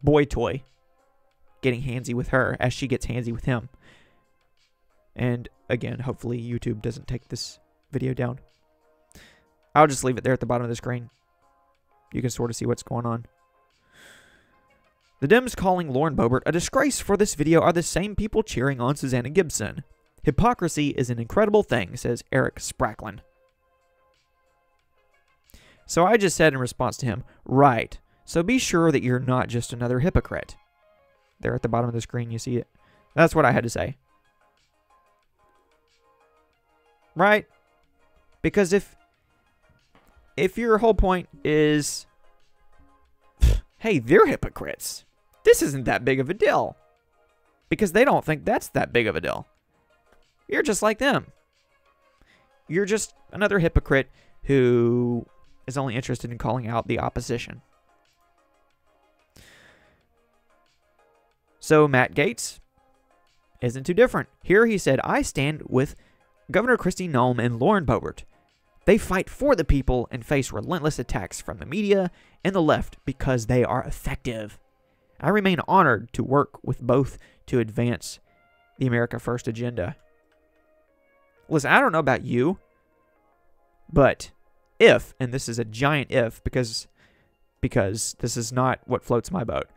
boy toy getting handsy with her as she gets handsy with him. And again, hopefully YouTube doesn't take this video down. I'll just leave it there at the bottom of the screen. You can sort of see what's going on. The Dems calling Lauren Boebert a disgrace for this video are the same people cheering on Susanna Gibson. Hypocrisy is an incredible thing, says Eric Spracklin. So I just said in response to him, right, so be sure that you're not just another hypocrite. There at the bottom of the screen, you see it. That's what I had to say. Right? Because if your whole point is, hey, they're hypocrites, this isn't that big of a deal, because they don't think that's that big of a deal. You're just like them. You're just another hypocrite who is only interested in calling out the opposition. So Matt Gaetz isn't too different. Here he said, I stand with Governor Kristi Noem and Lauren Boebert. They fight for the people and face relentless attacks from the media and the left because they are effective. I remain honored to work with both to advance the America First agenda. Listen, I don't know about you, but if, and this is a giant if, because this is not what floats my boat,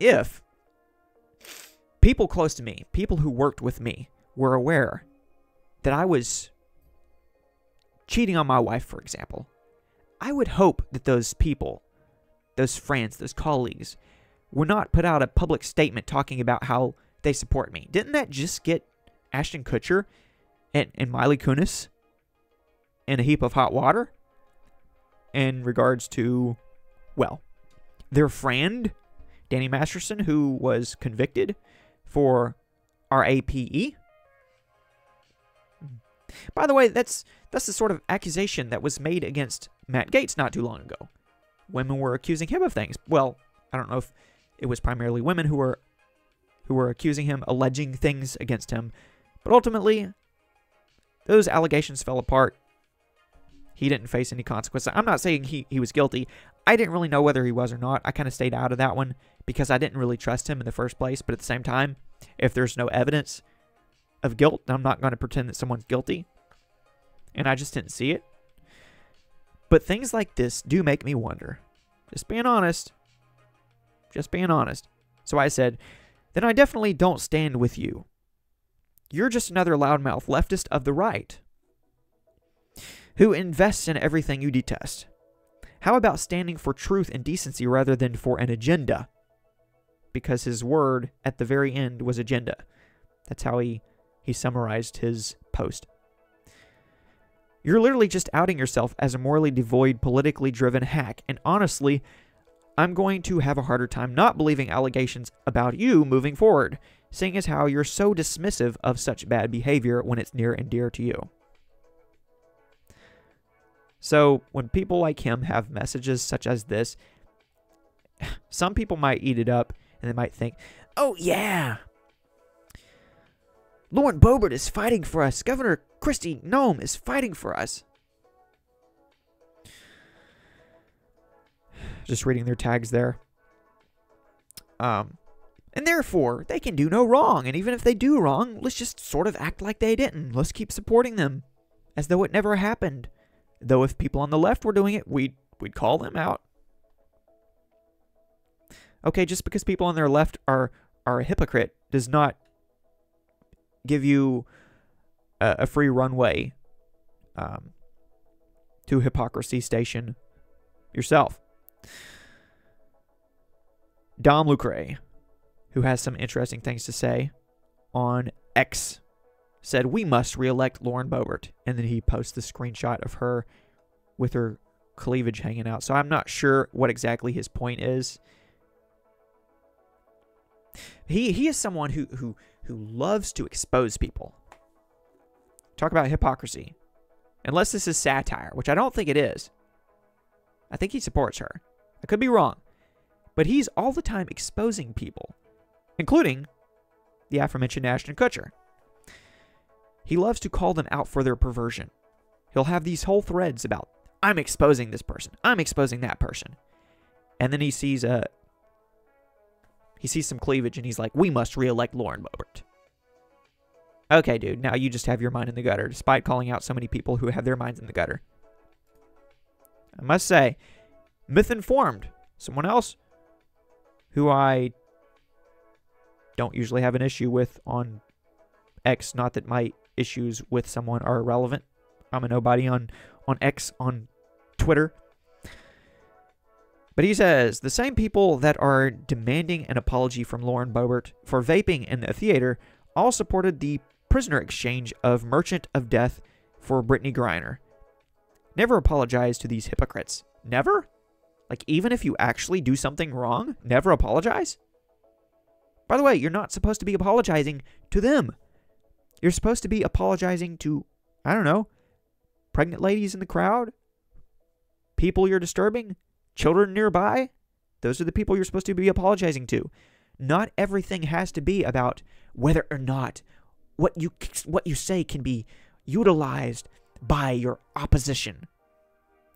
if people close to me, people who worked with me, were aware that I was cheating on my wife, for example, I would hope that those people, those friends, those colleagues, would not put out a public statement talking about how they support me. Didn't that just get Ashton Kutcher and Miley Kunis in a heap of hot water in regards to, well, their friend, Danny Masterson, who was convicted for RAPE? By the way, that's the sort of accusation that was made against Matt Gaetz not too long ago. Women were accusing him of things. Well, I don't know if it was primarily women who were accusing him, alleging things against him. But ultimately, those allegations fell apart. He didn't face any consequences. I'm not saying he was guilty. I didn't really know whether he was or not. I kind of stayed out of that one because I didn't really trust him in the first place. But at the same time, if there's no evidence of guilt, I'm not going to pretend that someone's guilty. And I just didn't see it. But things like this do make me wonder. Just being honest. Just being honest. So I said, then I definitely don't stand with you. You're just another loudmouth leftist of the right who invests in everything you detest. How about standing for truth and decency rather than for an agenda? Because his word at the very end was agenda. That's how he summarized his post. You're literally just outing yourself as a morally devoid, politically driven hack. And honestly, I'm going to have a harder time not believing allegations about you moving forward, seeing as how you're so dismissive of such bad behavior when it's near and dear to you. So when people like him have messages such as this, some people might eat it up and they might think, oh yeah, Lauren Boebert is fighting for us. Governor Kristi Noem is fighting for us. Just reading their tags there. And therefore, they can do no wrong. And even if they do wrong, let's just sort of act like they didn't. Let's keep supporting them as though it never happened. Though if people on the left were doing it, we'd call them out. Okay, just because people on their left are a hypocrite does not give you a free runway to hypocrisy station yourself. Dom Lucre, who has some interesting things to say on X, said, we must re-elect Lauren Boebert. And then he posts the screenshot of her with her cleavage hanging out. So I'm not sure what exactly his point is. He is someone who loves to expose people. Talk about hypocrisy. Unless this is satire, which I don't think it is. I think he supports her. I could be wrong. But he's all the time exposing people, including the aforementioned Ashton Kutcher. He loves to call them out for their perversion. He'll have these whole threads about, I'm exposing this person. I'm exposing that person. And then he sees some cleavage and he's like, we must re-elect Lauren Boebert. Okay, dude, now you just have your mind in the gutter, despite calling out so many people who have their minds in the gutter. I must say, misinformed, someone else who I don't usually have an issue with on X, not that my issues with someone are irrelevant. I'm a nobody on X, on Twitter. But he says, the same people that are demanding an apology from Lauren Boebert for vaping in the theater all supported the prisoner exchange of Merchant of Death for Brittney Griner. Never apologize to these hypocrites. Never? Like, even if you actually do something wrong, never apologize? By the way, you're not supposed to be apologizing to them. You're supposed to be apologizing to, I don't know, pregnant ladies in the crowd? People you're disturbing? Children nearby, those are the people you're supposed to be apologizing to. Not everything has to be about whether or not what you say can be utilized by your opposition.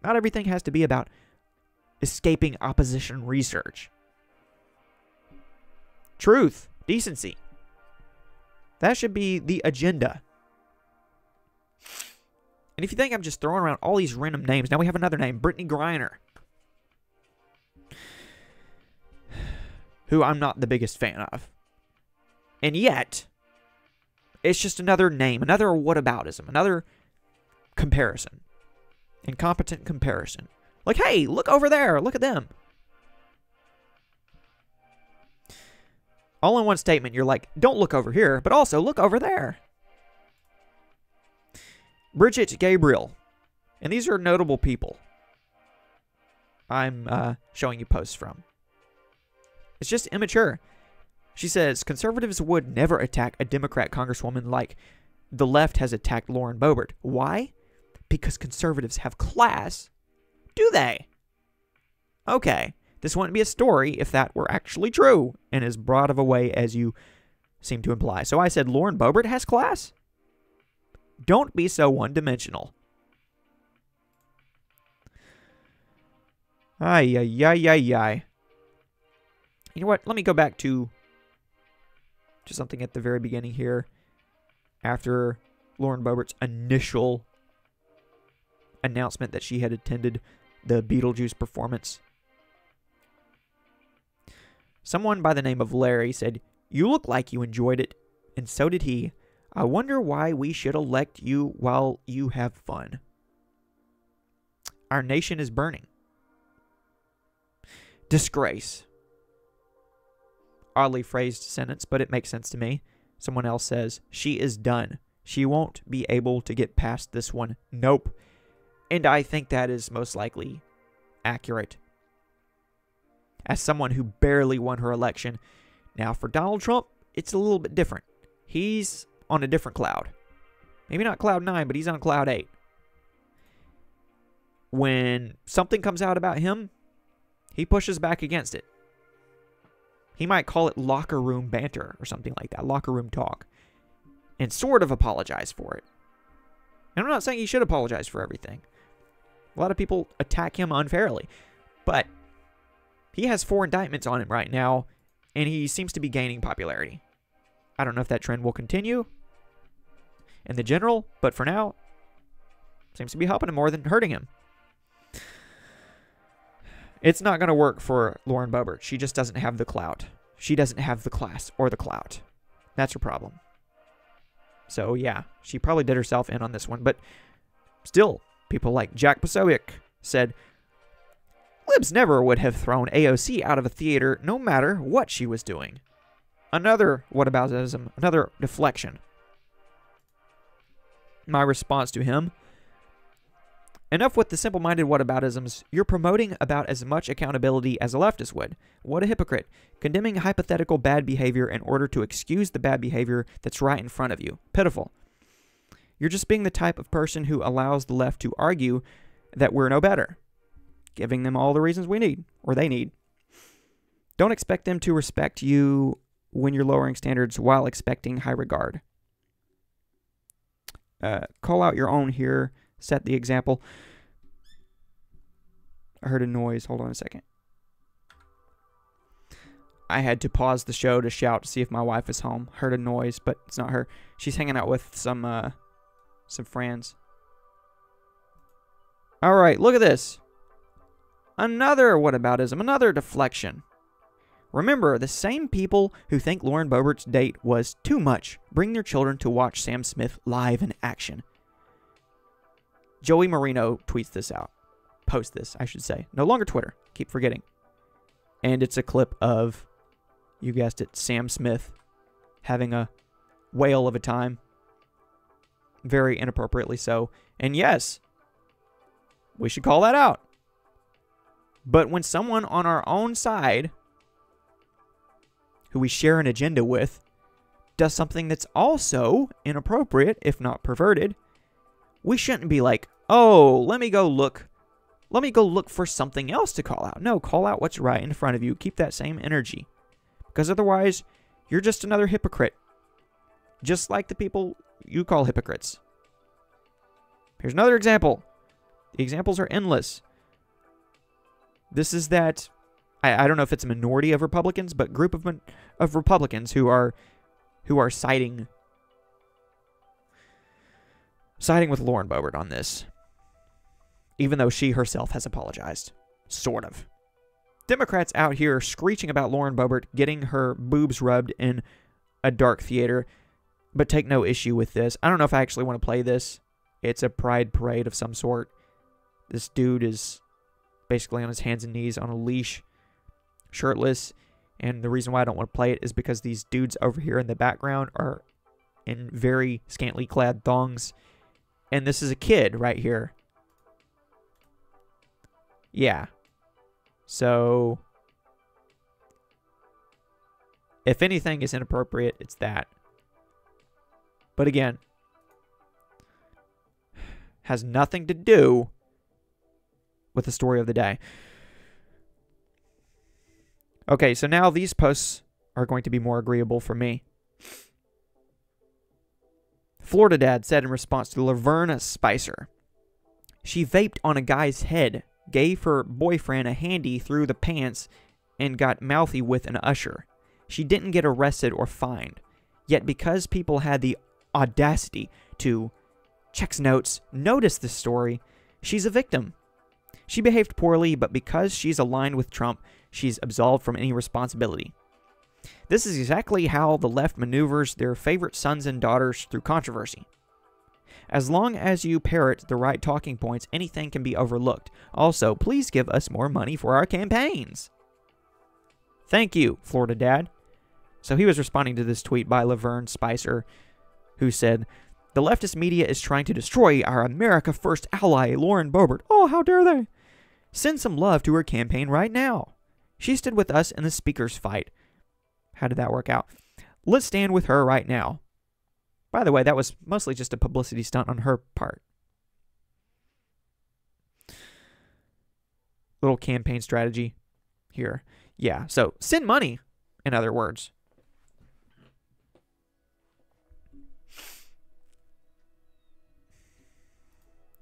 Not everything has to be about escaping opposition research. Truth, decency. That should be the agenda. And if you think I'm just throwing around all these random names, now we have another name, Brittney Griner, who I'm not the biggest fan of. And yet, It's just another name, another whataboutism, another comparison. Incompetent comparison. Like, hey, look over there. Look at them. All in one statement, you're like, don't look over here, but also look over there. Bridget Gabriel. And these are notable people I'm showing you posts from. It's just immature. She says, conservatives would never attack a Democrat congresswoman like the left has attacked Lauren Boebert. Why? Because conservatives have class. Do they? Okay. This wouldn't be a story if that were actually true in as broad of a way as you seem to imply. So I said, Lauren Boebert has class? Don't be so one-dimensional. Ay, ay, ay, ay, ay. You know what? Let me go back to something at the very beginning here. After Lauren Boebert's initial announcement that she had attended the Beetlejuice performance. Someone by the name of Larry said, you look like you enjoyed it, and so did he. I wonder why we should elect you while you have fun. Our nation is burning. Disgrace. Oddly phrased sentence, but it makes sense to me. Someone else says, she is done. She won't be able to get past this one. Nope. And I think that is most likely accurate. As someone who barely won her election. Now for Donald Trump, it's a little bit different. He's on a different cloud. Maybe not cloud 9, but he's on cloud 8. When something comes out about him, he pushes back against it. He might call it locker room banter or something like that, locker room talk, and sort of apologize for it. And I'm not saying he should apologize for everything. A lot of people attack him unfairly, but he has 4 indictments on him right now, and he seems to be gaining popularity. I don't know if that trend will continue in the general, but for now, seems to be helping him more than hurting him. It's not going to work for Lauren Boebert. She just doesn't have the clout. She doesn't have the class or the clout. That's her problem. So, yeah, she probably did herself in on this one. But still, people like Jack Posobiec said, Libs never would have thrown AOC out of a theater no matter what she was doing. Another whataboutism, another deflection. My response to him, enough with the simple-minded whataboutisms. You're promoting about as much accountability as a leftist would. What a hypocrite. Condemning hypothetical bad behavior in order to excuse the bad behavior that's right in front of you. Pitiful. You're just being the type of person who allows the left to argue that we're no better. Giving them all the reasons we need, or they need. Don't expect them to respect you when you're lowering standards while expecting high regard. Call out your own here. Set the example. I heard a noise. Hold on a second. I had to pause the show to shout to see if my wife is home. Heard a noise, but it's not her. She's hanging out with some friends. All right, look at this. Another whataboutism, another deflection. Remember, the same people who think Lauren Boebert's date was too much bring their children to watch Sam Smith live in action. Joey Marino tweets this out. Posts this, I should say. No longer Twitter. Keep forgetting. And it's a clip of, you guessed it, Sam Smith having a whale of a time. Very inappropriately so. And yes, we should call that out. But when someone on our own side, who we share an agenda with, does something that's also inappropriate, if not perverted, we shouldn't be like, oh, let me go look for something else to call out. No, call out what's right in front of you. Keep that same energy. Because otherwise, you're just another hypocrite. Just like the people you call hypocrites. Here's another example. The examples are endless. This is that, I don't know if it's a minority of Republicans, but group of Republicans who are siding with Lauren Boebert on this, even though she herself has apologized. Sort of. Democrats out here screeching about Lauren Boebert getting her boobs rubbed in a dark theater but take no issue with this. I don't know if I actually want to play this. It's a pride parade of some sort. This dude is basically on his hands and knees on a leash, shirtless. And the reason why I don't want to play it is because these dudes over here in the background are in very scantily clad thongs. And this is a kid right here. Yeah. So, if anything is inappropriate, it's that. But again, has nothing to do with the story of the day. Okay, so now these posts are going to be more agreeable for me. Florida dad said in response to Laverne Spicer, she vaped on a guy's head, gave her boyfriend a handy through the pants, and got mouthy with an usher. She didn't get arrested or fined. Yet because people had the audacity to, checks notes, notice this story, she's a victim. She behaved poorly, but because she's aligned with Trump, she's absolved from any responsibility. This is exactly how the left maneuvers their favorite sons and daughters through controversy. As long as you parrot the right talking points, anything can be overlooked. Also, please give us more money for our campaigns. Thank you, Florida Dad. So he was responding to this tweet by Laverne Spicer, who said, the leftist media is trying to destroy our America First ally, Lauren Boebert. Oh, how dare they? Send some love to her campaign right now. She stood with us in the speaker's fight. How did that work out? Let's stand with her right now. By the way, that was mostly just a publicity stunt on her part. Little campaign strategy here. Yeah, so send money, in other words.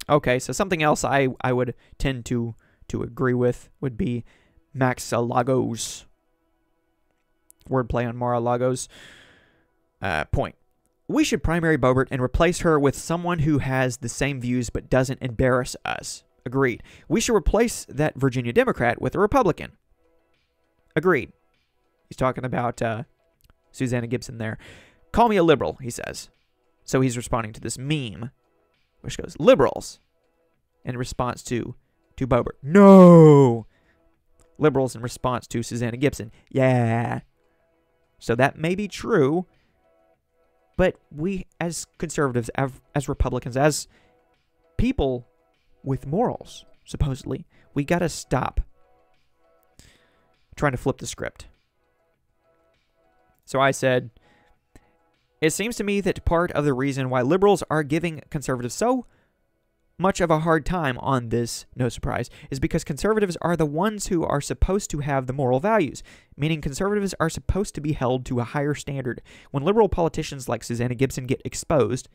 Okay, so something else I would tend to agree with would be Mar-a-Lago's. Wordplay on Mar-a-Lago's point. We should primary Boebert and replace her with someone who has the same views but doesn't embarrass us. Agreed. We should replace that Virginia Democrat with a Republican. Agreed. He's talking about Susanna Gibson there. Call me a liberal, he says. So he's responding to this meme, which goes, liberals, in response to Boebert. No! Liberals in response to Susanna Gibson. Yeah. So that may be true, but we as conservatives, as Republicans, as people with morals, supposedly, we got to stop trying to flip the script. So I said, it seems to me that part of the reason why liberals are giving conservatives so much of a hard time on this, no surprise, is because conservatives are the ones who are supposed to have the moral values, meaning conservatives are supposed to be held to a higher standard. When liberal politicians like Susanna Gibson get expose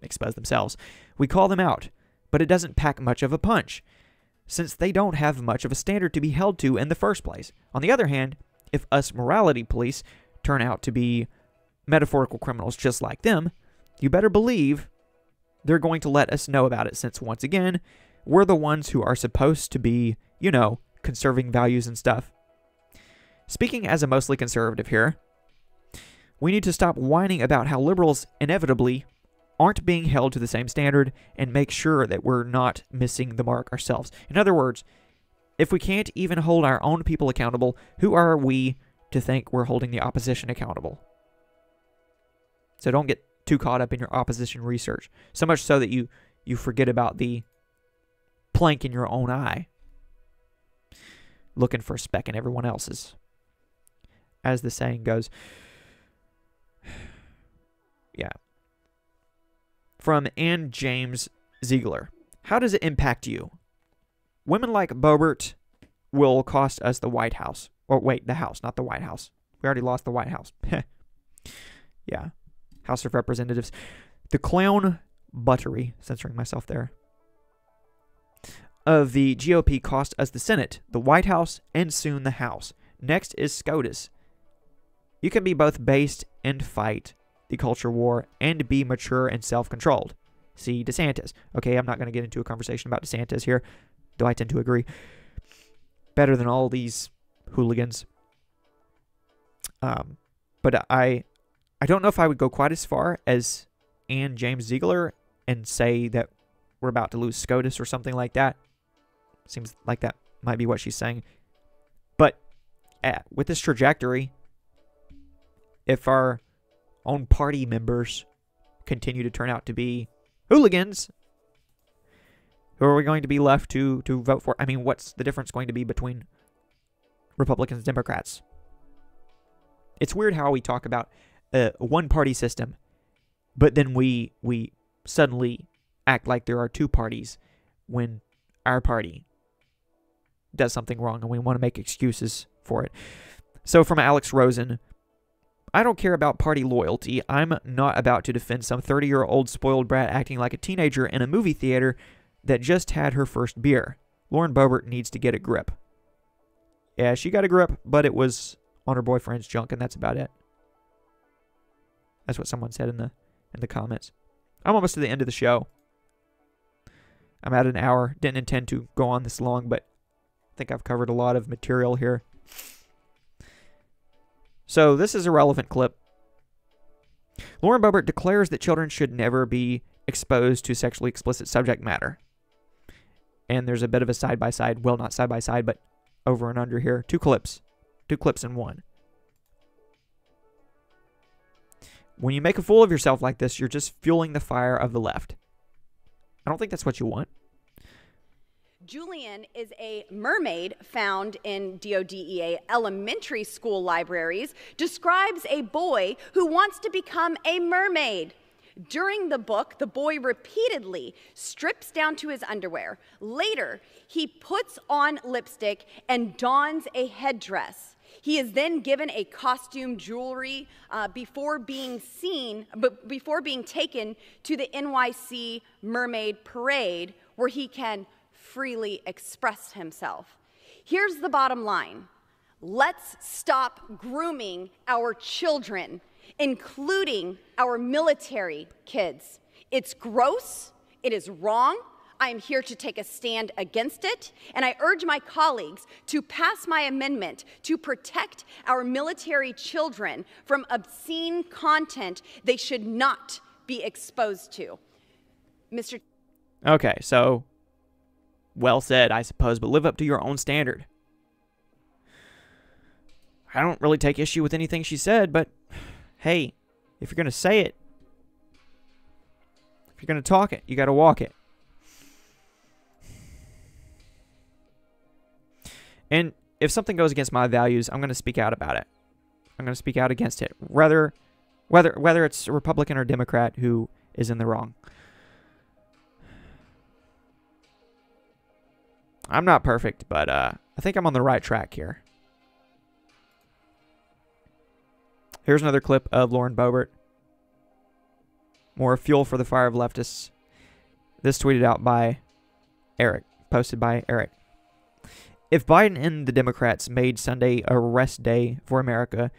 themselves, we call them out, but it doesn't pack much of a punch, since they don't have much of a standard to be held to in the first place. On the other hand, if us morality police turn out to be metaphorical criminals just like them, you better believe they're going to let us know about it, since, once again, we're the ones who are supposed to be, you know, conserving values and stuff. Speaking as a mostly conservative here, we need to stop whining about how liberals inevitably aren't being held to the same standard and make sure that we're not missing the mark ourselves. In other words, if we can't even hold our own people accountable, who are we to think we're holding the opposition accountable? So don't get too caught up in your opposition research, so much so that you forget about the plank in your own eye, looking for a speck in everyone else's, as the saying goes. Yeah. From Ann James Ziegler. How does it impact you? Women like Boebert will cost us the White House. Or wait, the House, not the White House. We already lost the White House. Yeah. House of Representatives. The clown buttery, censoring myself there, of the GOP cost us the Senate, the White House, and soon the House. Next is SCOTUS. You can be both based and fight the culture war and be mature and self-controlled. See DeSantis. Okay, I'm not going to get into a conversation about DeSantis here, though I tend to agree. Better than all these hooligans. But I I don't know if I would go quite as far as Ann James Ziegler and say that we're about to lose SCOTUS or something like that. Seems like that might be what she's saying. But with this trajectory, if our own party members continue to turn out to be hooligans, who are we going to be left to vote for? I mean, what's the difference going to be between Republicans and Democrats? It's weird how we talk about a one-party system, but then we suddenly act like there are two parties when our party does something wrong, and we want to make excuses for it. So from Alex Rosen, I don't care about party loyalty. I'm not about to defend some 30-year-old spoiled brat acting like a teenager in a movie theater that just had her first beer. Lauren Boebert needs to get a grip. Yeah, she got a grip, but it was on her boyfriend's junk, and that's about it. That's what someone said in the comments. I'm almost to the end of the show. I'm at an hour. Didn't intend to go on this long, but I think I've covered a lot of material here. So this is a relevant clip. Lauren Boebert declares that children should never be exposed to sexually explicit subject matter. And there's a bit of a side-by-side, well, not side-by-side, but over and under here. Two clips in one. When you make a fool of yourself like this, you're just fueling the fire of the left. I don't think that's what you want. Julian is a mermaid found in DODEA elementary school libraries, describes a boy who wants to become a mermaid. During the book, the boy repeatedly strips down to his underwear. Later, he puts on lipstick and dons a headdress. He is then given a costume, jewelry, before being taken to the NYC Mermaid Parade, where he can freely express himself. Here's the bottom line. Let's stop grooming our children, including our military kids. It's gross. It is wrong. I am here to take a stand against it, and I urge my colleagues to pass my amendment to protect our military children from obscene content they should not be exposed to. Mr. Okay, so... well said, I suppose, but live up to your own standard. I don't really take issue with anything she said, but hey, if you're going to say it, if you're going to talk it, you got to walk it. And if something goes against my values, I'm going to speak out about it. I'm going to speak out against it, whether it's a Republican or Democrat who is in the wrong. I'm not perfect, but I think I'm on the right track here. Here's another clip of Lauren Boebert. More fuel for the fire of leftists. This tweeted out by Eric, posted by Eric. If Biden and the Democrats made Sunday a rest day for America,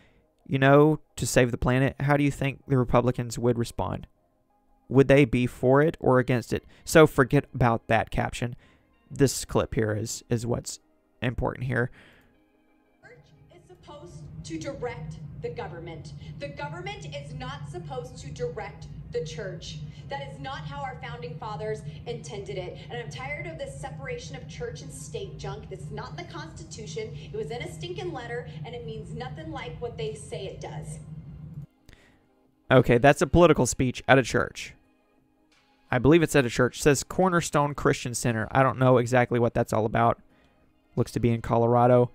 you know, to save the planet, how do you think the Republicans would respond? Would they be for it or against it? So forget about that caption. This clip here is what's important here. The church is supposed to direct the government. The government is not supposed to direct the church. That is not how our founding fathers intended it. And I'm tired of this separation of church and state junk. That's not in the Constitution. It was in a stinking letter, and it means nothing like what they say it does. Okay, that's a political speech at a church. I believe it's at a church. It says Cornerstone Christian Center. I don't know exactly what that's all about. Looks to be in Colorado.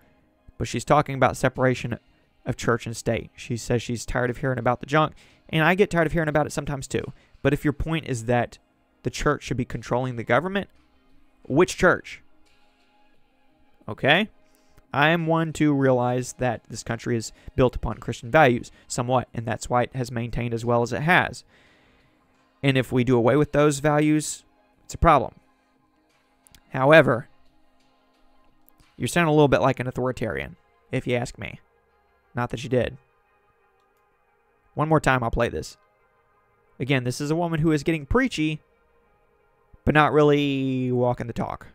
But she's talking about separation of church and state. She says she's tired of hearing about the junk. And I get tired of hearing about it sometimes too. But if your point is that the church should be controlling the government, which church? Okay. I am one to realize that this country is built upon Christian values somewhat. And that's why it has maintained as well as it has. And if we do away with those values, it's a problem. However, you sound a little bit like an authoritarian, if you ask me. Not that you did. One more time, I'll play this. Again, this is a woman who is getting preachy, but not really walking the talk.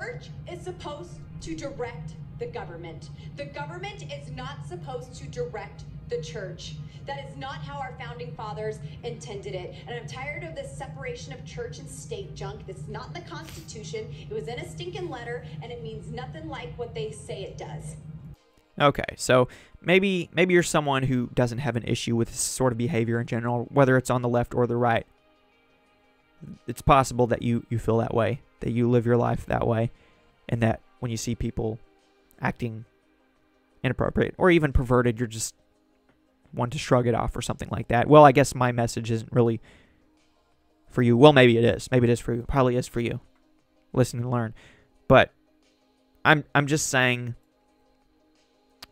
Church is supposed to direct the government. The government is not supposed to direct the church. That is not how our founding fathers intended it. And I'm tired of this separation of church and state junk that's not in the Constitution. It was in a stinking letter, and it means nothing like what they say it does. Okay, so maybe you're someone who doesn't have an issue with this sort of behavior in general, whether it's on the left or the right. It's possible that you feel that way, that you live your life that way, and that when you see people acting inappropriate or even perverted, you're just one to shrug it off or something like that. Well, I guess my message isn't really for you. Well, maybe it is. Maybe it is for you. It probably is for you. Listen and learn. But I'm just saying,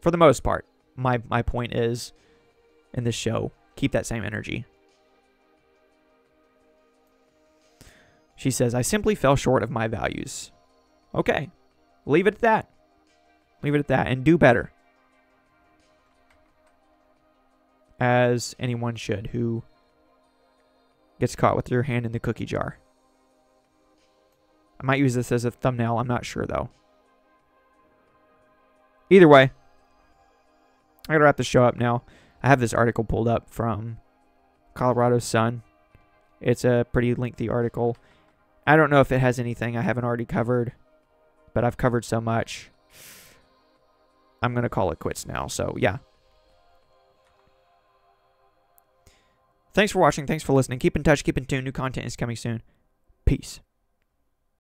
for the most part, my point is, in this show, keep that same energy. She says, I simply fell short of my values. Okay. Leave it at that. Leave it at that and do better. As anyone should who gets caught with their hand in the cookie jar. I might use this as a thumbnail. I'm not sure, though. Either way, I gotta wrap the show up now. I have this article pulled up from Colorado Sun. It's a pretty lengthy article. I don't know if it has anything I haven't already covered, but I've covered so much. I'm gonna call it quits now, so yeah. Thanks for watching. Thanks for listening. Keep in touch. Keep in tune. New content is coming soon. Peace.